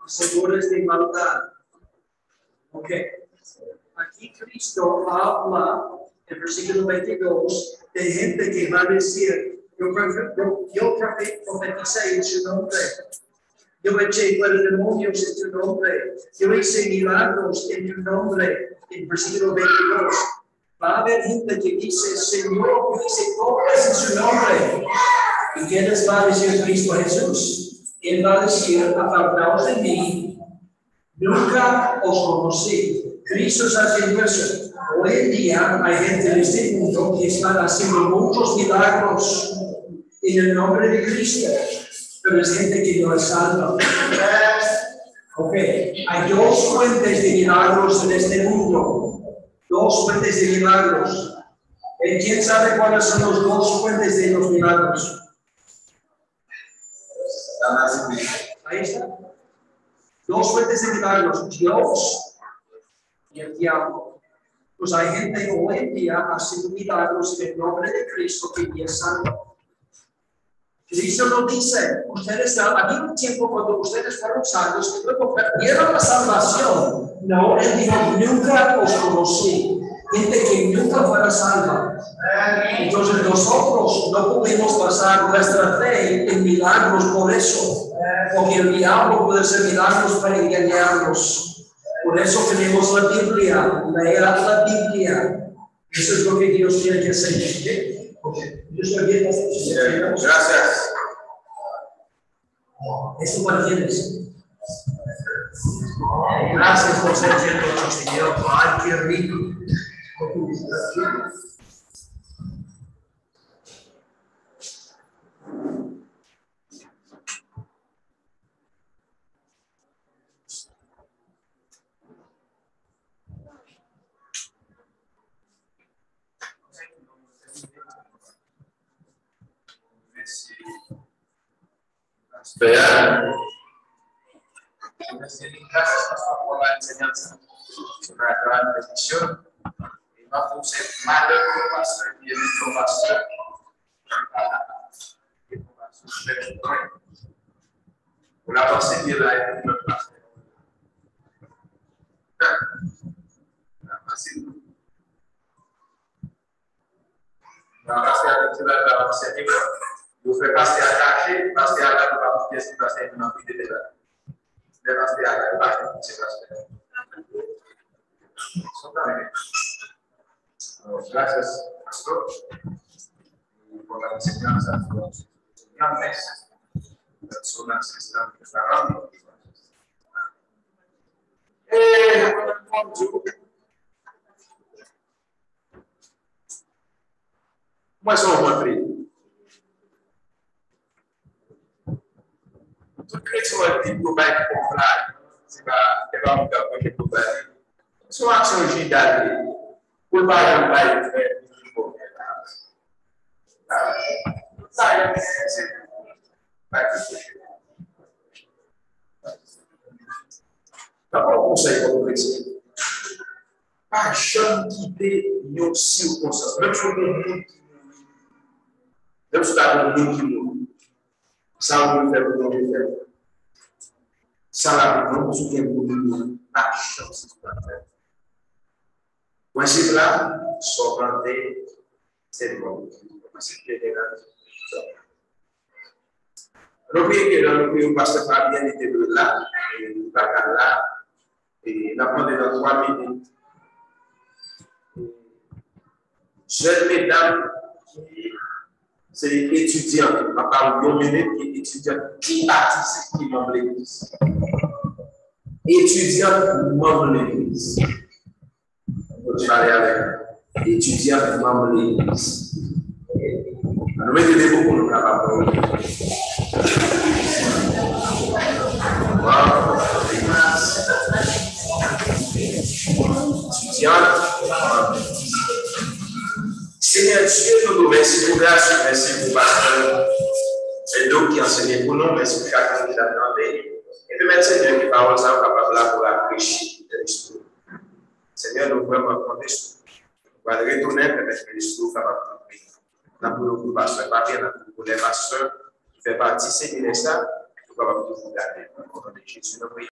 hacedores de maldad. Ok. Aquí Cristo habla, en versículo veintidós, de gente que va a decir, yo, yo, yo profeticé en su nombre, yo eché fuera demonios en tu nombre, yo hice milagros en tu nombre, en versículo veintidós. Va a haber gente que dice, Señor, dice, ¿cómo es en su nombre? ¿Y qué les va a decir Cristo Jesús? Él va a decir, apartaos de mí, nunca os conocí. Cristo está haciendo eso. Hoy en día hay gente en este mundo que están haciendo muchos milagros en el nombre de Cristo, pero es gente que no es salva. Ok, hay dos fuentes de milagros en este mundo. Dos fuentes de milagros. ¿Quién sabe cuáles son los dos fuentes de los milagros? Ahí está. Dos fuentes de milagros, Dios y el diablo. Pues hay gente hoy en día haciendo milagros en el nombre de Cristo que ya es santo. Cristo nos dice, ustedes había un tiempo cuando ustedes fueron santos que luego perdieron la salvación. No, él dijo, nunca os conocí. Gente que nunca fuera salva. Entonces nosotros no pudimos pasar nuestra fe en milagros por eso, porque el diablo puede hacer milagros para engañarnos. Por eso tenemos la Biblia, leer la Biblia. Eso es lo que Dios tiene que hacer. ¿Sí? Okay. Yo estoy bien. ¿Sí? Gracias. ¿Eso cuál tienes? Gracias por ser nuestro Señor. Ay, qué rico. Esperar Gracias, pastor, por la enseñanza. Es una gran bendición. Y vamos a ser más de pastor y nuestro pastor. La facilidad es una clase. La facilidad. La facilidad de la facilidad. Yo fui pasé a calle, pasé a la parte de la facilidad de la facilidad. De la facilidad de la facilidad. Eso también. Gracias, pastor, por la enseñanza de los estudiantes. Personas que están trabajando. Eh, ¿Cómo es eso, Matri? ¿Tú crees que el tipo va a comprar? Se va a levar un café que tu padre. Só a sujidade. O Byron vai ver o tipo. Sai, sai. Tá bom, consegue quando precisa. Achando que tem meu circunstância. Vamos jogar um mundo. Vamos estudar um mundo de novo. Salve o inferno, não o inferno. Salve, vamos o que é bonito. Achamos que está certo. Mas lá, só para ter ser bom. Mas se perderá, só para. Lo que era un pastor Fabián y de la Bacala, la condena de la familia. Jeunes mesdames qui sont étudiantes, ma parole dominante qui étudiantes, qui participent, qui membre l'église. Étudiantes, membre l'église. Je vais aller avec. Étudiantes, membre l'église. Nous mettons beaucoup de travail. Seigneur Dieu, nous nous remercions pour grâce, merci pour pasteur. C'est nous qui enseignons pour nous, merci pour chacun qui l'a demandé. Et nous mettons Seigneur qui parle ça capable pour la riche de l'histoire. Seigneur, nous voulons apprendre l'histoire. Nous allons retourner avec l'histoire capable de prier. Nous voulons pour pasteur, pas bien, nous voulons les pasteurs qui font partie de ces ministères, nous allons vous garder. Au nom de Jésus, nous prions.